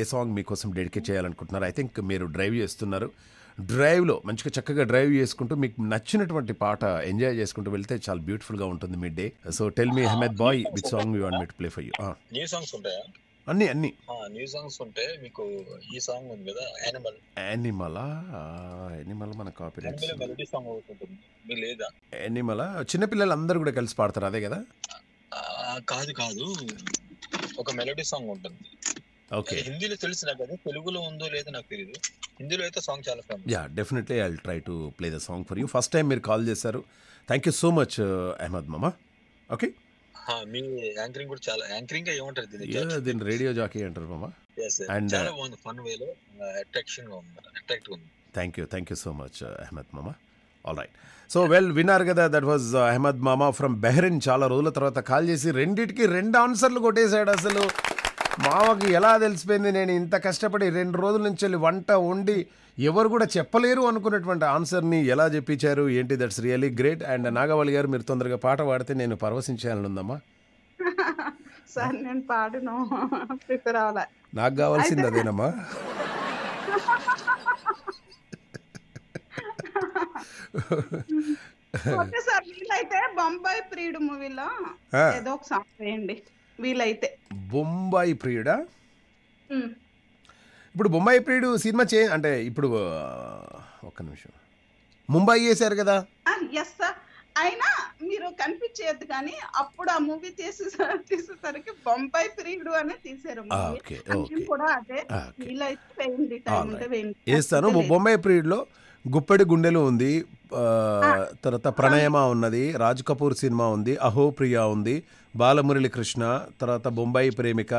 ఏ సాంగ్ మీకోసం డెడికేట్ చేయాలనుకుంటున్నారు? ఐ థింక్ మీరు డ్రైవ్ చేస్తున్నారు, డ్రైవ్లో మంచిగా చక్కగా డ్రైవ్ చేసుకుంటూ మీకు నచ్చినటువంటి పాట ఎంజాయ్ చేసుకుంటూ వెళ్తే చాలా బ్యూటిఫుల్గా ఉంటుంది మీ day. So tell me Ahmed bhai, which song you want me to play for you? New songs ఉంటాయా? అన్ని అన్ని న్యూ సాంగ్స్ ఉంటాయి. మీకు ఈ సాంగ్ ఉంది కదా, యానిమల్. యానిమలా? యానిమల్ మన కాపీరైట్ మెలోడీ సాంగ్ అవుతుంది మీ లేదా? యానిమలా చిన్నపిల్లలు అందరూ కూడా కలిసి పాడతారు అదే కదా? కాదు కాదు, ఒక మెలోడీ సాంగ్ ఉంటుంది. ఓకే, హిందీలో తెలుసు నాకు, అది తెలుగులో ఉందో లేదో నాకు తెలియదు. హిందీలో అయితే సాంగ్ చాలా famous. Yeah definitely I will try to play the song for you. First time మీరు కాల్ చేశారు, thank you so much Ahmed మామ. ఓకే, మీ యాంకరింగ్ కూడా చాలా, యాంకరింగ్ ఏమంటారు దీన్ని? దీన్ని రేడియో జాకీ అంటారు మామ. అండ్ ఫన్ వేలో అట్రాక్షన్ గా ఉంది, అట్రాక్ట్ ఉంది. Thank you, thank you so much Ahmed మామ. ఆల్ రైట్, సో వెల్ విన్నారు కదా, దట్ వాజ్ అహ్మద్ మామ ఫ్రమ్ బెహ్రెయిన్. చాలా రోజుల తర్వాత కాల్ చేసి రెండింటికి రెండు ఆన్సర్లు కొట్టేశాడు. అసలు మామకి ఎలా తెలిసిపోయింది? నేను ఇంత కష్టపడి రెండు రోజుల నుంచి వెళ్ళి వంట వండి ఎవరు కూడా చెప్పలేరు అనుకున్నటువంటి ఆన్సర్ని ఎలా చెప్పించారు ఏంటి? That's really great. And Nagavalli గారు, మీరు తొందరగా పాట పాడితే నేను పరవశించాలని ఉందమ్మా. సార్ నేను పాడను, ప్రిపేర్ అవ్వాలా, నాకు కావాల్సింది అదేనమ్మా. వీలైతే బొంబాయి ప్రియుడు మూవీలో ఏదో ఒక సాంగ్ వేయండి వీలైతే. బొంబాయి ప్రియుడా? ఇప్పుడు బొంబాయి ప్రియుడు సినిమా చే అంటే ఇప్పుడు ఒక్క నిమిషం, ముంబై చేశారు కదా? ఎస్ సార్, అయినా మీరు కనిపించేది కానీ అప్పుడు ఆ మూవీ చేసి తీసేసరికి బొంబాయి ప్రియుడు అనే తీసారు. వేస్తాను. బొంబాయి ప్రియుడులో గుప్పెడి గుండెలు ఉంది, తర్వాత ప్రణయమా ఉన్నది, రాజ్ కపూర్ సినిమా ఉంది, అహో ప్రియా ఉంది, బాలమురళి కృష్ణ, తర్వాత బొంబాయి ప్రేమిక,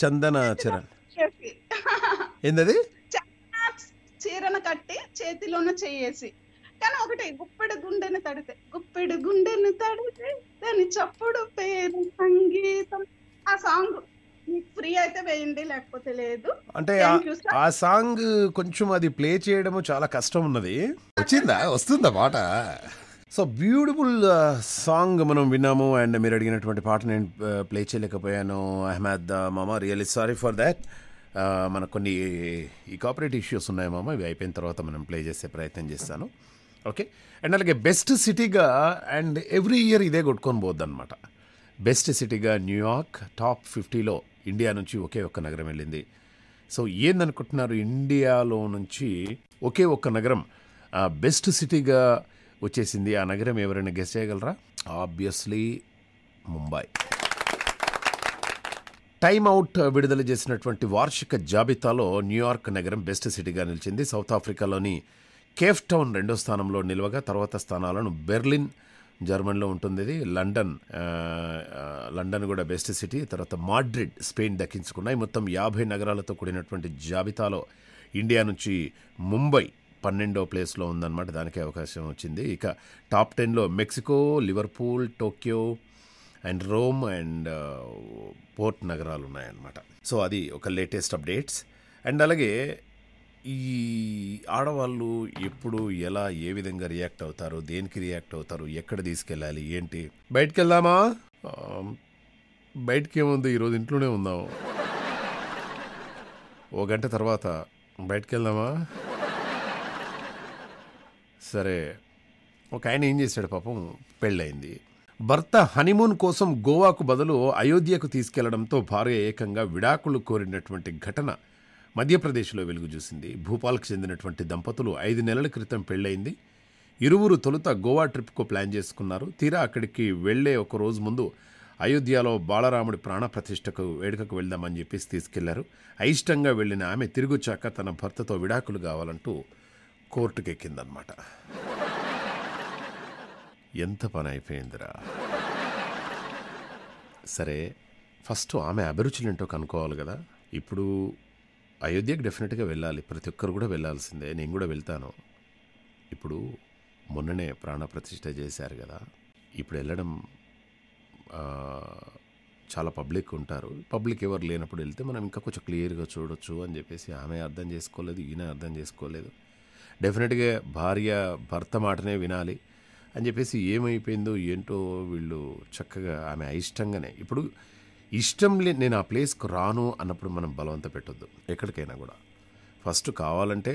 చందన చరణ్. ఏందది? చీరన కట్టి చేతిలోన చేయేసి, కానీ ఒకటి గుప్పెడు గుండెను తడితే, గుప్పెడు గుండెను తడితే దాని చప్పుడు పేరు సంగీతం. ఆ సాంగ్ ఫ్రీ అయితే వేయండి, లేకపోతే లేదు. అంటే ఆ సాంగ్ కొంచెం అది ప్లే చేయడం చాలా కష్టం ఉన్నది. వచ్చిందా? వస్తుందా పాట? సో బ్యూటిఫుల్ సాంగ్ మనం విన్నాము. అండ్ మీరు అడిగినటువంటి పాట నేను ప్లే చేయలేకపోయాను అహ్మద్ మామ, రియల్లీ సారీ ఫర్ దాట్. మనకు కొన్ని ఈ కాపరేట్ ఇష్యూస్ ఉన్నాయి మామ, ఇవి అయిపోయిన తర్వాత మనం ప్లే చేసే ప్రయత్నం చేస్తాను. ఓకే, అండ్ అలాగే బెస్ట్ సిటీగా, అండ్ ఎవ్రీ ఇయర్ ఇదే కొట్టుకొని పోద్ది అనమాట, బెస్ట్ సిటీగా న్యూయార్క్ టాప్ ఫిఫ్టీలో ఇండియా నుంచి ఒకే ఒక్క నగరం వెళ్ళింది. సో ఏందనుకుంటున్నారు? ఇండియాలో నుంచి ఒకే ఒక్క నగరం బెస్ట్ సిటీగా వచ్చేసింది. ఆ నగరం ఎవరైనా గెస్ చేయగలరా? ఆబ్వియస్లీ ముంబై. టైమ్ అవుట్ విడుదల చేసినటువంటి వార్షిక జాబితాలో న్యూయార్క్ నగరం బెస్ట్ సిటీగా నిలిచింది. సౌత్ ఆఫ్రికాలోని కేప్ టౌన్ రెండో స్థానంలో నిలవగా తర్వాత స్థానాలను బెర్లిన్, జర్మనీలో ఉంటుంది ఇది, లండన్ లండన్ కూడా బెస్ట్ సిటీ, తర్వాత మాడ్రిడ్ స్పెయిన్ దక్కించుకున్నాయి. మొత్తం యాభై నగరాలతో కూడినటువంటి జాబితాలో ఇండియా నుంచి ముంబై పన్నెండో ప్లేస్లో ఉందన్నమాట, దానికే అవకాశం వచ్చింది. ఇక టాప్ టెన్లో Mexico, Liverpool, Tokyo and Rome and port నగరాలు ఉన్నాయన్నమాట. సో అది ఒక లేటెస్ట్ అప్డేట్స్. అండ్ అలాగే ఈ ఆడవాళ్ళు ఎప్పుడు ఎలా ఏ విధంగా రియాక్ట్ అవుతారు, దేనికి రియాక్ట్ అవుతారు, ఎక్కడ తీసుకెళ్ళాలి ఏంటి? బయటికి వెళ్దామా? బయటికి ఏముంది, ఈరోజు ఇంట్లోనే ఉందాము, ఓ గంట తర్వాత బయటికి వెళ్దామా? సరే, ఒక ఆయన ఏం చేశాడు, పాపం పెళ్ళయింది, భర్త హనీమూన్ కోసం గోవాకు బదులు అయోధ్యకు తీసుకెళ్లడంతో భార్య ఏకంగా విడాకులు కోరినటువంటి ఘటన మధ్యప్రదేశ్లో వెలుగు చూసింది. భూపాల్కు చెందినటువంటి దంపతులు ఐదు నెలల క్రితం పెళ్ళయింది. ఇరువురు తొలుత గోవా ట్రిప్కు ప్లాన్ చేసుకున్నారు. తీరా అక్కడికి వెళ్లే ఒక రోజు ముందు అయోధ్యలో బాలరాముడి ప్రాణప్రతిష్ఠకు వేడుకకు వెళ్దామని చెప్పేసి తీసుకెళ్లారు. అయిష్టంగా వెళ్లిన ఆమె తిరుగుచాక తన భర్తతో విడాకులు కావాలంటూ కోర్టుకెక్కిందనమాట. ఎంత పని అయిపోయిందిరా. సరే, ఫస్ట్ ఆమె అభిరుచులు ఏంటో కనుక్కోవాలి కదా. ఇప్పుడు అయోధ్యకు డెఫినెట్గా వెళ్ళాలి, ప్రతి ఒక్కరు కూడా వెళ్ళాల్సిందే, నేను కూడా వెళ్తాను. ఇప్పుడు మొన్ననే ప్రాణప్రతిష్ఠ చేశారు కదా, ఇప్పుడు వెళ్ళడం చాలా పబ్లిక్ ఉంటారు, పబ్లిక్ ఎవరు లేనప్పుడు వెళ్తే మనం ఇంకా కొంచెం క్లియర్గా చూడొచ్చు అని చెప్పేసి ఆమె అర్థం చేసుకోలేదు, ఈయన అర్థం చేసుకోలేదు. డెఫినెట్గా భార్య భర్త మాటనే వినాలి అని చెప్పేసి ఏమైపోయిందో ఏంటో వీళ్ళు చక్కగా ఆమె అయిష్టంగానే. ఇప్పుడు ఇష్టం లే, నేను ఆ ప్లేస్కు రాను అన్నప్పుడు మనం బలవంత పెట్టొద్దు ఎక్కడికైనా కూడా. ఫస్ట్ కావాలంటే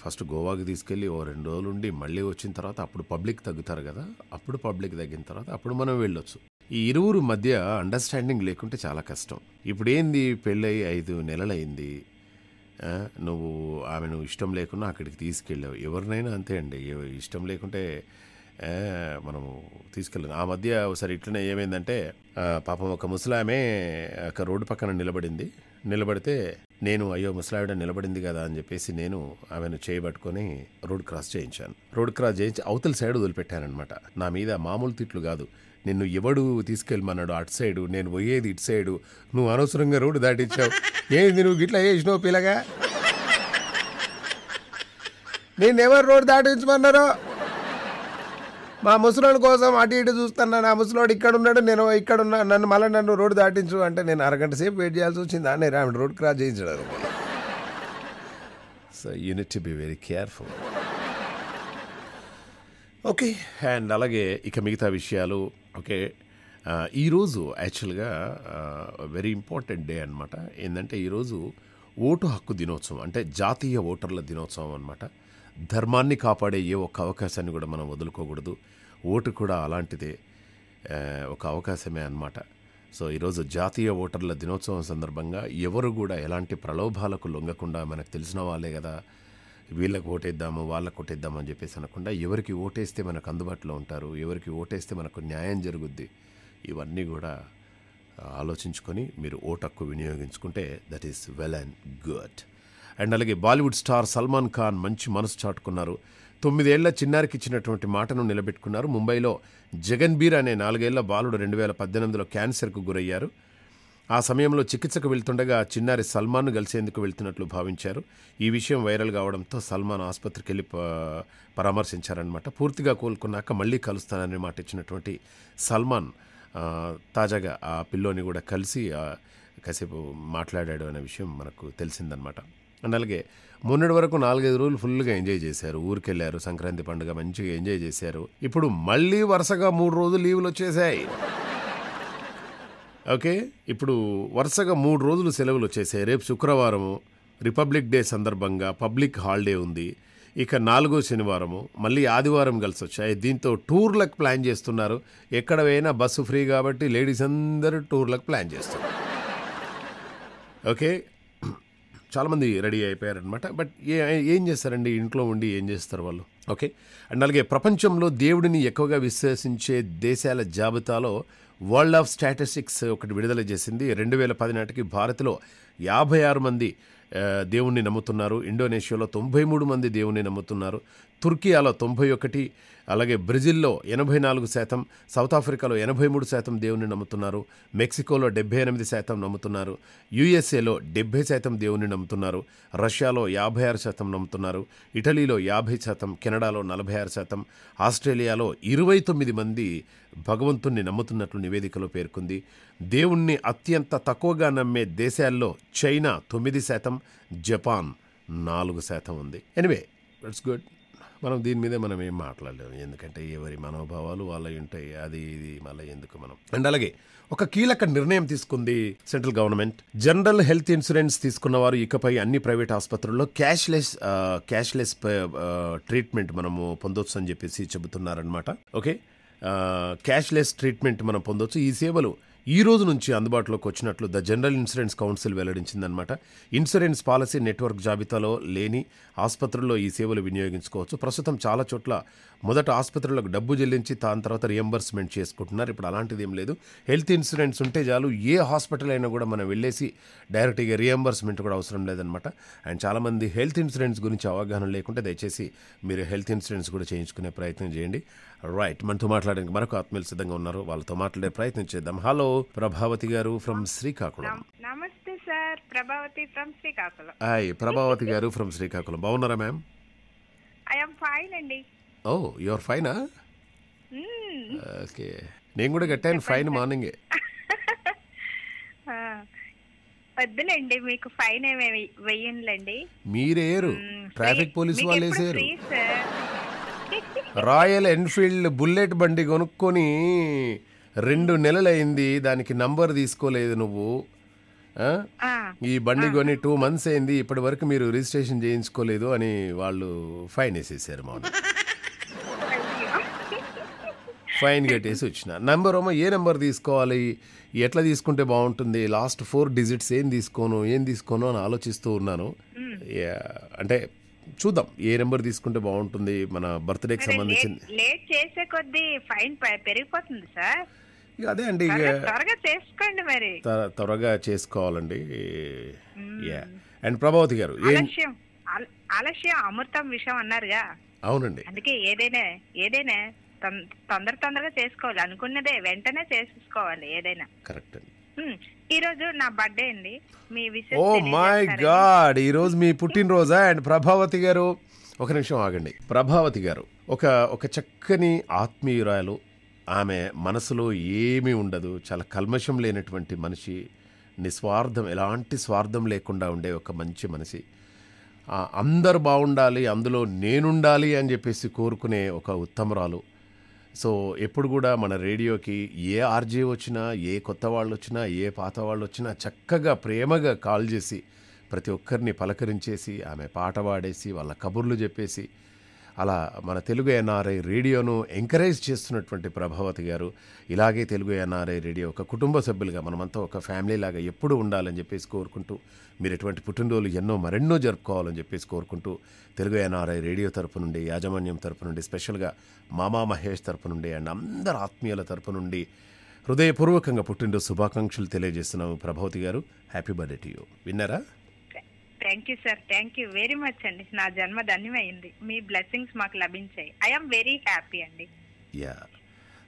ఫస్ట్ గోవాకి తీసుకెళ్ళి ఓ రెండు రోజులు ఉండి మళ్ళీ వచ్చిన తర్వాత అప్పుడు పబ్లిక్ తగ్గుతారు కదా, అప్పుడు పబ్లిక్ తగ్గిన తర్వాత అప్పుడు మనం వెళ్ళొచ్చు. ఈ ఇరువురు మధ్య అండర్స్టాండింగ్ లేకుంటే చాలా కష్టం. ఇప్పుడు ఏంది, పెళ్ళై ఐదు నెలలైంది, నువ్వు ఆమెను ఇష్టం లేకున్నా అక్కడికి తీసుకెళ్ళావు. ఎవరినైనా అంతే అండి, ఇష్టం లేకుంటే మనము తీసుకెళ్ళాను. ఆ మధ్య ఒకసారి ఇట్లనే ఏమైందంటే, పాపం ఒక ముసలామె ఒక రోడ్డు పక్కన నిలబడింది. నిలబడితే నేను అయ్యో ముసలావిడ నిలబడింది కదా అని చెప్పేసి నేను ఆమెను చేయబట్టుకొని రోడ్ క్రాస్ చేయించాను. రోడ్ క్రాస్ చేయించి అవతల సైడ్ వదిలిపెట్టానమాట. నా మీద మామూలు తిట్లు కాదు, నిన్ను ఎవడు తీసుకెళ్ళమన్నాడు అటు సైడు, నేను పోయేది ఇటు సైడు, నువ్వు అనవసరంగా రోడ్డు దాటించావు, ఏంది నువ్వు ఇట్లా వేసినావు పిల్లగా, నేనెవరు రోడ్డు దాటించమన్నారో, మా ముసలోడి కోసం అటు ఇటు చూస్తున్నాను, ఆ ముసలోడు ఇక్కడ ఉన్నాడు, నేను ఇక్కడ ఉన్నా, నన్ను మళ్ళీ నన్ను రోడ్డు దాటించు అంటే నేను అరగంట సేపు వెయిట్ చేయాల్సి వచ్చింది. అనే రాముడు రోడ్ క్రాస్ చేయించడం. So you need to be very careful. Okay, and అలాగే ఇక మిగతా విషయాలు. ఓకే, ఈరోజు యాక్చువల్గా వెరీ ఇంపార్టెంట్ డే అనమాట. ఏంటంటే ఈరోజు ఓటు హక్కు దినోత్సవం, అంటే జాతీయ ఓటర్ల దినోత్సవం అనమాట. ధర్మాన్ని కాపాడే ఏ ఒక్క అవకాశాన్ని కూడా మనం వదులుకోకూడదు. ఓటు కూడా అలాంటిదే, ఒక అవకాశమే అన్నమాట. సో ఈరోజు జాతీయ ఓటర్ల దినోత్సవం సందర్భంగా ఎవరు కూడా ఎలాంటి ప్రలోభాలకు లొంగకుండా, మనకు తెలిసిన వాళ్ళే కదా వీళ్ళకి ఓటేద్దాము వాళ్ళకు ఓటేద్దాము అని చెప్పేసి అనకుండా, ఎవరికి ఓటేస్తే మనకు అందుబాటులో ఉంటారు, ఎవరికి ఓటేస్తే మనకు న్యాయం జరుగుద్ది, ఇవన్నీ కూడా ఆలోచించుకొని మీరు ఓటు హక్కు వినియోగించుకుంటే that is well and good. And అలాగే బాలీవుడ్ స్టార్ సల్మాన్ ఖాన్ మంచి మనసు చాటుకున్నారు. తొమ్మిదేళ్ల చిన్నారికి ఇచ్చినటువంటి మాటను నిలబెట్టుకున్నారు. ముంబైలో జగన్బీర్ అనే నాలుగేళ్ల బాలుడు రెండు వేల పద్దెనిమిదిలో క్యాన్సర్కు గురయ్యారు. ఆ సమయంలో చికిత్సకు వెళ్తుండగా చిన్నారి సల్మాన్ను కలిసేందుకు వెళ్తున్నట్లు భావించారు. ఈ విషయం వైరల్ కావడంతో సల్మాన్ ఆసుపత్రికి వెళ్ళి పరామర్శించారనమాట. పూర్తిగా కోలుకున్నాక మళ్ళీ కలుస్తానని మాట ఇచ్చినటువంటి సల్మాన్ తాజాగా ఆ పిల్లోని కూడా కలిసి కాసేపు మాట్లాడాడు అనే విషయం మనకు తెలిసిందనమాట. అండ్ అలాగే మొన్నటి వరకు నాలుగైదు రోజులు ఫుల్గా ఎంజాయ్ చేశారు, ఊరికెళ్ళారు, సంక్రాంతి పండుగ మంచిగా ఎంజాయ్ చేశారు. ఇప్పుడు మళ్ళీ వరుసగా మూడు రోజులు లీవులు వచ్చేసాయి. ఓకే, ఇప్పుడు వరుసగా మూడు రోజులు సెలవులు వచ్చేసాయి. రేపు శుక్రవారము రిపబ్లిక్ డే సందర్భంగా పబ్లిక్ హాలిడే ఉంది. ఇక నాలుగో శనివారము మళ్ళీ ఆదివారం కలిసి వచ్చాయి. దీంతో టూర్లకు ప్లాన్ చేస్తున్నారు. ఎక్కడ పోయినా బస్సు ఫ్రీ కాబట్టి లేడీస్ అందరూ టూర్లకు ప్లాన్ చేస్తున్నారు. ఓకే, చాలామంది రెడీ అయిపోయారనమాట. బట్ ఏ ఏం చేస్తారండి, ఇంట్లో ఉండి ఏం చేస్తారు వాళ్ళు. ఓకే, అండ్ అలాగే ప్రపంచంలో దేవుడిని ఎక్కువగా విశ్వసించే దేశాల జాబితాలో వరల్డ్ ఆఫ్ స్టాటిస్టిక్స్ ఒకటి విడుదల చేసింది. రెండు వేల పది నాటికి భారత్లో యాభై ఆరు మంది దేవుణ్ణి నమ్ముతున్నారు. ఇండోనేషియాలో తొంభై మూడు మంది దేవుణ్ణి నమ్ముతున్నారు. తుర్కియాలో తొంభై ఒకటి, అలాగే బ్రెజిల్లో ఎనభై నాలుగు శాతం, సౌత్ ఆఫ్రికాలో ఎనభై మూడు శాతం దేవుని నమ్ముతున్నారు. మెక్సికోలో డెబ్బై ఎనిమిది శాతం నమ్ముతున్నారు. యూఎస్ఏలో డెబ్బై శాతం దేవుని నమ్ముతున్నారు. రష్యాలో యాభై ఆరు శాతం నమ్ముతున్నారు. ఇటలీలో యాభై శాతం, కెనడాలో నలభై ఆరు శాతం, ఆస్ట్రేలియాలో ఇరవై తొమ్మిది మంది భగవంతుణ్ణి నమ్ముతున్నట్లు నివేదికలో పేర్కొంది. దేవుణ్ణి అత్యంత తక్కువగా నమ్మే దేశాల్లో చైనా తొమ్మిది శాతం, జపాన్ నాలుగు శాతం ఉంది. Anyway it's good. మనం దీని మీద మనం ఏం మాట్లాడలేము, ఎందుకంటే ఎవరి మనోభావాలు వాళ్ళవి ఉంటాయి. అది ఇది మళ్ళీ ఎందుకు మనం. అండ్ అలాగే ఒక కీలక నిర్ణయం తీసుకుంది central government. General health insurance తీసుకున్న వారు ఇకపై అన్ని ప్రైవేట్ ఆసుపత్రుల్లో క్యాష్లెస్ క్యాష్లెస్ ట్రీట్మెంట్ మనము పొందొచ్చు అని చెప్పేసి చెబుతున్నారనమాట. ఓకే, క్యాష్లెస్ ట్రీట్మెంట్ మనం పొందొచ్చు. ఈ సేవలు ఈ రోజు నుంచి అందుబాటులోకి వచ్చినట్లు ద జనరల్ ఇన్సూరెన్స్ కౌన్సిల్ వెల్లడించిందనమాట. ఇన్సూరెన్స్ పాలసీ నెట్వర్క్ జాబితాలో లేని ఆసుపత్రుల్లో ఈ సేవలు వినియోగించుకోవచ్చు. ప్రస్తుతం చాలా చోట్ల మొదట ఆసుపత్రులకు డబ్బు చెల్లించి దాని తర్వాత రియంబర్స్మెంట్ చేసుకుంటున్నారు. ఇప్పుడు అలాంటిది ఏం లేదు. హెల్త్ ఇన్సూరెన్స్ ఉంటే చాలు, ఏ హాస్పిటల్ అయినా కూడా మనం వెళ్ళేసి డైరెక్ట్గా రియంబర్స్మెంట్ కూడా అవసరం లేదనమాట. అండ్ చాలామంది హెల్త్ ఇన్సూరెన్స్ గురించి అవగాహన లేకుంటే దయచేసి మీరు హెల్త్ ఇన్సూరెన్స్ కూడా చేయించుకునే ప్రయత్నం చేయండి. రైట్, మనతో మాట్లాడడానికి మరొక ఆత్మీయులు సిద్ధంగా ఉన్నారు. వాళ్ళతో మాట్లాడే ప్రయత్నం చేద్దాం. హలో ప్రభావతి గారు ఫ్రమ్ శ్రీకాకుళం. నమస్తే sir, Prabhavati from Srikakulam. Hi Prabhavati గారు ఫ్రమ్ శ్రీకాకుళం. బాగున్నారా మ్యామ్? ఐ యామ్ ఫైన్ అండి. ఓ యు ఆర్ ఫైనా? ఓకే, నేను కూడా కట్టాను ఫైన్ మార్నింగే. వద్దులేండి, మీకు ఫైన్ ఏమేమి వెయ్యండి, మీరేరు ట్రాఫిక్ పోలీసు వాళ్ళు వేసేరు. రాయల్ ఎన్ఫీల్డ్ బుల్లెట్ బండి కొనుక్కొని రెండు నెలలైంది, దానికి నంబర్ తీసుకోలేదు నువ్వు. ఈ బండి కొని టూ మంత్స్ అయింది, ఇప్పటి వరకు మీరు రిజిస్ట్రేషన్ చేయించుకోలేదు అని వాళ్ళు ఫైన్ వేసేసారు. మా ఫైన్ కట్టేసి వచ్చిన నంబర్ ఏమో, ఏ నెంబర్ తీసుకోవాలి, ఎట్లా తీసుకుంటే బాగుంటుంది, లాస్ట్ ఫోర్ డిజిట్స్ ఏం తీసుకోను ఏం తీసుకోను అని ఆలోచిస్తూ ఉన్నాను. అంటే చూద్దాం ఏ నెంబర్ తీసుకుంటే బాగుంటుంది మన బర్త్డేకి సంబంధించింది. లేట్ చేసే కొద్దీ ఫైన్ పెరిగిపోతుంది సార్. అదే అండి, త్వరగా చేసుకోండి మరి. త్వరగా చేసుకోవాలండి. యా. అండ్ ప్రభావతి గారు ఆలస్యం అమృతం విషయం అన్నారుగా. అవునండి, అందుకే ఏదైనా ఏదైనా తొందర తొందరగా చేసుకోవాలి, అనుకున్నదే వెంటనే చేసుకోవాలి ఏదైనా. కరెక్ట్ అండి. ఈరోజు నా బర్త్డే అండి. మీ విషయం. ఓ మై గాడ్, ఈరోజు మీ పుట్టినరోజా? అండ్ ప్రభావతి గారు ఒక నిమిషం ఆగండి. ప్రభావతి గారు ఒక ఒక చక్కని ఆత్మీయురాలు. ఆమె మనసులో ఏమీ ఉండదు, చాలా కల్మషం లేనటువంటి మనిషి, నిస్వార్థం, ఎలాంటి స్వార్థం లేకుండా ఉండే ఒక మంచి మనిషి. అందరు బాగుండాలి, అందులో నేనుండాలి అని చెప్పేసి కోరుకునే ఒక ఉత్తమరాలు. సో ఎప్పుడు కూడా మన రేడియోకి ఏ ఆర్జే వచ్చినా, ఏ కొత్త వాళ్ళు వచ్చినా, ఏ పాత వాళ్ళు వచ్చినా చక్కగా ప్రేమగా కాల్ చేసి ప్రతి ఒక్కరిని పలకరించేసి ఆమె పాట పాడేసి వాళ్ళ కబుర్లు చెప్పేసి అలా మన తెలుగు ఎన్ఆర్ఐ రేడియోను ఎంకరేజ్ చేస్తున్నటువంటి ప్రభావతి గారు. ఇలాగే తెలుగు ఎన్ఆర్ఐ రేడియో ఒక కుటుంబ సభ్యులుగా మనమంతా ఒక ఫ్యామిలీ లాగా ఎప్పుడూ ఉండాలని చెప్పేసి కోరుకుంటూ, మీరు ఎటువంటి పుట్టినరోజులు ఎన్నో మరెన్నో జరుపుకోవాలని చెప్పేసి కోరుకుంటూ, తెలుగు ఎన్ఆర్ఐ రేడియో తరపు నుండి, యాజమాన్యం తరపు నుండి, స్పెషల్గా మామా మహేష్ తరపు నుండి అండ్ అందరు ఆత్మీయుల తరపు నుండి హృదయపూర్వకంగా పుట్టినరోజు శుభాకాంక్షలు తెలియజేస్తున్నాము. ప్రభావతి గారు, హ్యాపీ బర్త్డే టు యూ. విన్నారా? Thank you sir, thank you very much అండి. నా జన్మ ధన్యమైంది, మీ బ్లెస్సింగ్స్ మాకు లభించాయి. ఐఎమ్ వెరీ హ్యాపీ అండి. యా,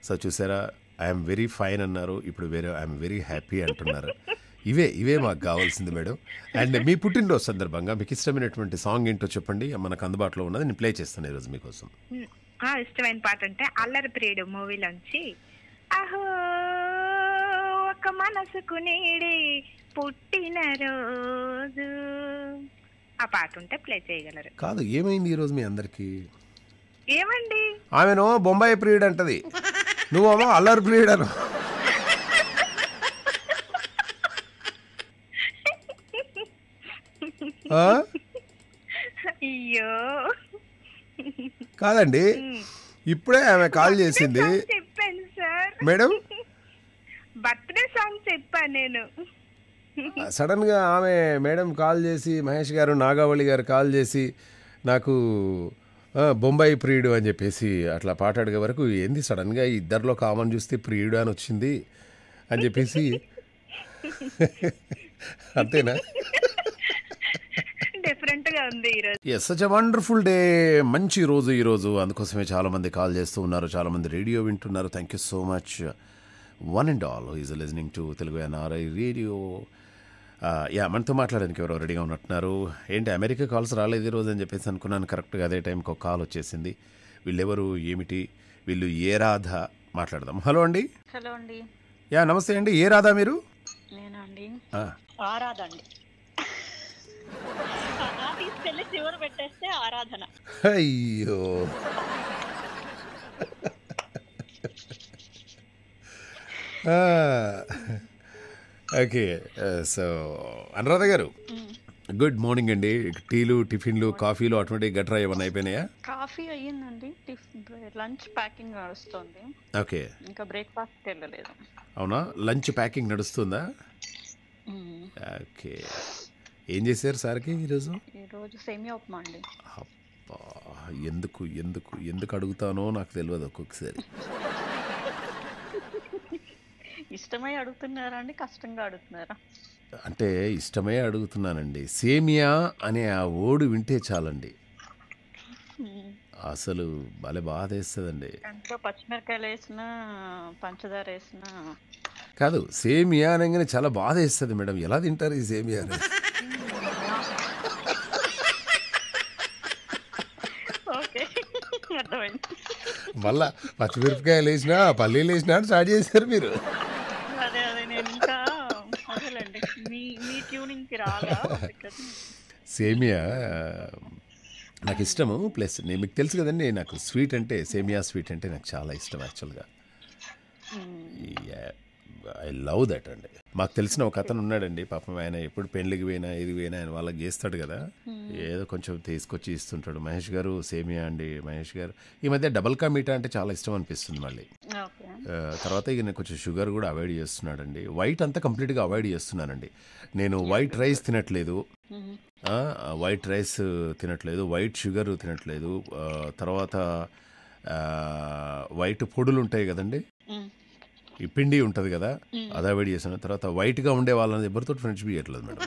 సో చూసారా, ఐఎమ్ వెరీ ఫైన్ అన్నారు, ఇప్పుడు వేరే ఐఎమ్ వెరీ హ్యాపీ అంటున్నారు. ఇవే ఇవే మాకు కావాల్సింది మేడం. అండ్ మీ పుట్టినరోజు సందర్భంగా మీకు ఇష్టమైనటువంటి సాంగ్ ఏంటో చెప్పండి, మనకు అందుబాటులో ఉన్నది నేను ప్లే చేస్తాను ఈరోజు మీకోసం. ఇష్టమైన పాట అంటే అల్లరి ప్రియుడు మూవీలోంచి అహో ఒక మనసుకు నీడి పుట్టిన రోజు, ఆ పాట ఉంటే ప్లే చేయగలరు. కాదు, ఏమైంది ఈరోజు మీ అందరికి? ఏమండి, ఆమెను బొంబాయి ప్రియుడు అంటది, నువ్వేమో అల్లరి ప్రియుడు అను. అయ్యో కాదండి, ఇప్పుడే ఆమె కాల్ చేసింది. చెప్పాను సార్ మేడం, బర్త్డే సాంగ్ చెప్పాను నేను. సడన్ గా ఆమె మేడం కాల్ చేసి, మహేష్ గారు నాగావళి గారు కాల్ చేసి నాకు బొంబాయి ప్రియుడు అని చెప్పేసి అట్లా పాట అడిగే వరకు ఏంది సడన్ గా ఇద్దరిలో కామన్ చూస్తే ప్రియుడు అని వచ్చింది అని చెప్పేసి అంతేనా? Yes, such a wonderful day, మంచి రోజు ఈరోజు. అందుకోసమే చాలా మంది కాల్ చేస్తూ ఉన్నారు, చాలా మంది రేడియో వింటున్నారు. Thank you so much one and all is listening to Telugu NRI radio. Yeah, మనతో మాట్లాడడానికి ఎవరో రెడీగా ఉన్నట్టున్నారు. ఏంటి అమెరికా కాల్స్ రాలేదు ఈరోజు అని చెప్పేసి అనుకున్నాను, కరెక్ట్గా అదే టైంకి ఒక కాల్ వచ్చేసింది. వీళ్ళెవరు, ఏమిటి వీళ్ళు, ఏ రాధ? మాట్లాడదాం. హలో అండి. హలో అండి. యా నమస్తే అండి. ఏ రాధా మీరు? అయ్యో ఓకే. సో అనురాధ గారు గుడ్ మార్నింగ్ అండి. టీలు టిఫిన్లు కాఫీలు అటువంటి గట్రా ఏమైనా అయిపోయినాయా? కాఫీ అయ్యిందండి, లంచ్ ప్యాకింగ్ నడుస్తుంది. ఓకే, ఇంకా బ్రేక్ఫాస్ట్కి వెళ్ళలేదు. అవునా, లంచ్ ప్యాకింగ్ నడుస్తుందా? ఓకే, ఏం చేశారు సార్కి ఈరోజు? ఈరోజు సేమియా ఉప్మా అండి. అబ్బా, ఎందుకు ఎందుకు ఎందుకు అడుగుతానో నాకు తెలియదు. ఒక్కొక్కసారి ఇష్టమై అడుగుతున్నారా అండి, కష్టంగా అడుగుతున్నారా? అంటే ఇష్టమే అడుగుతున్నానండి. సేమియా అనే ఆ ఓడు వింటే చాలండి, అసలు భలే బాధ వేస్తుందండి. పచ్చిమిరకాయలు వేసిన, పంచదార వేసిన కాదు, సేమియా అనగానే చాలా బాధ వేస్తుంది. మేడం, ఎలా తింటారు ఈ సేమియా? మళ్ళా పచ్చిమిరపకాయలు వేసినా, పల్లీలు వేసినా స్టార్ట్ చేశారు మీరు. అదే అదే నేను ఇంకా అదేలేండి, మీ మీ ట్యూనింగ్కి రాగా. సేమియా నాకు ఇష్టము. ప్లస్ నేను మీకు తెలుసు కదండి, నాకు స్వీట్ అంటే, సేమియా స్వీట్ అంటే నాకు చాలా ఇష్టం యాక్చువల్గా. ఐ లవ్ దట్ అండి. మాకు తెలిసిన ఒక అతను ఉన్నాడండి, పాపం ఆయన ఎప్పుడు పెళ్ళికి పోయినా ఇది పోయినా ఆయన వాళ్ళకి చేస్తాడు కదా, ఏదో కొంచెం తీసుకొచ్చి ఇస్తుంటాడు. మహేష్ గారు సేమియా అండి, మహేష్ గారు ఈ మధ్య డబల్ కా మీఠా అంటే చాలా ఇష్టం అనిపిస్తుంది మళ్ళీ. తర్వాత ఇక నేను కొంచెం షుగర్ కూడా అవాయిడ్ చేస్తున్నాడు అండి. వైట్ అంతా కంప్లీట్గా అవాయిడ్ చేస్తున్నానండి నేను. వైట్ రైస్ తినట్లేదు, వైట్ రైస్ తినట్లేదు, వైట్ షుగర్ తినట్లేదు. తర్వాత వైట్ పొడులు ఉంటాయి కదండి, ఈ పిండి ఉంటుంది కదా, అది అవాయిడ్ చేశాను. తర్వాత వైట్గా ఉండే వాళ్ళని ఎవరితో ఫ్రెండ్షిప్ చేయట్లేదు మేడం.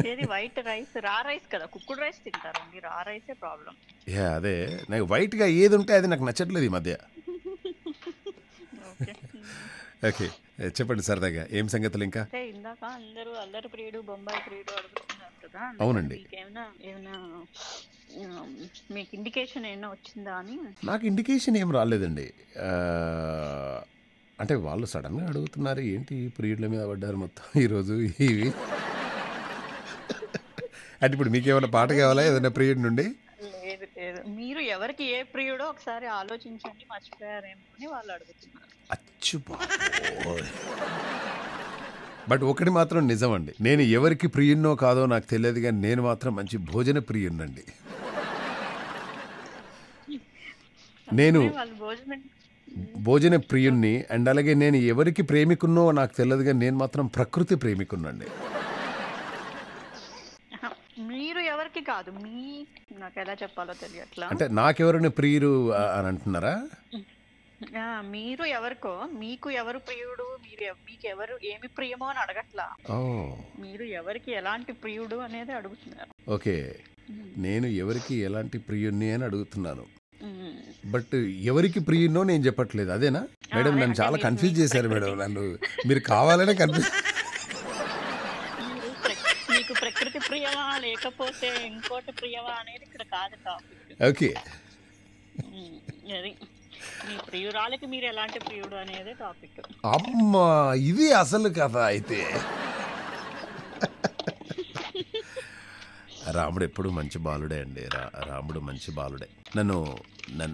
అదే నాకు వైట్గా ఏది ఉంటే అది నాకు నచ్చట్లేదు ఈ మధ్య. ఓకే, చెప్పండి సరదాగా ఏం సంగతులు ఇంకా? ఇందాక అందరూ అల్లరి ప్రియుడు, బొంబాయి ప్రియుడు అడుగుతున్నారు కదా. అవునండి. మీకు ఇండికేషన్ ఏమైనా వచ్చిందా అని? నాకు ఇండికేషన్ ఏం రాలేదండి. అంటే వాళ్ళు సడన్గా అడుగుతున్నారు, ఏంటి ప్రియుల మీద పడ్డారు మొత్తం ఈరోజు ఇవి అంటే. ఇప్పుడు మీకేమైనా పాట కావాలా ఏదైనా ప్రియుడి నుండి? లేదు లేదు, మీరు ఎవరికి ఏ ప్రియుడో ఒకసారి ఆలోచించండి, మర్చిపోయారేమో అని వాళ్ళు అడుగుతున్నారు. బట్ ఒకటి మాత్రం నిజం అండి, నేను ఎవరికి ప్రియున్నో కాదో నాకు తెలియదు, కానీ నేను మాత్రం మంచి భోజన ప్రియున్నండి. నేను భోజన ప్రియుణ్ణి. అండ్ అలాగే నేను ఎవరికి ప్రేమికున్నో నాకు తెలియదు, కానీ నేను మాత్రం ప్రకృతి ప్రేమికున్నండి. మీరు ఎవరికి కాదు, మీ నాకు ఎలా చెప్పాలో తెలియట్లా. అంటే నాకెవరిని ప్రియురు అని అంటున్నారా? మీరు ఎవరికో, మీకు ఎవరు ప్రియుడు, మీకు ఎవరు ఏమి ప్రియమో అని అడగట్లా, మీరు ఎవరికి ఎలాంటి ప్రియుడు అనేది అడుగుతున్నారు. ఓకే, నేను ఎవరికి ఎలాంటి ప్రియుణ్ణి అని అడుగుతున్నాను, బట్ ఎవరికి ప్రియున్నో నేను చెప్పట్లేదు, అదేనా మేడం? నన్ను చాలా కన్ఫ్యూజ్ చేశారు మేడం, నన్ను మీరు కావాలనే కన్ఫ్యూజ్. మీకు ప్రకృతి ప్రియమా లేకపోతే ఇంకోటి ప్రియమా అనేది ఇక్కడ కాదు టాపిక్. ఓకే, ప్రియురాలకి మీరు ఎలాంటి ప్రియుడు అనేది టాపిక్. అమ్మా, ఇది అసలు కథ అయితే. రాముడు ఎప్పుడు మంచి బాలుడే అండి. రా రాముడు మంచి బాలుడే. నన్ను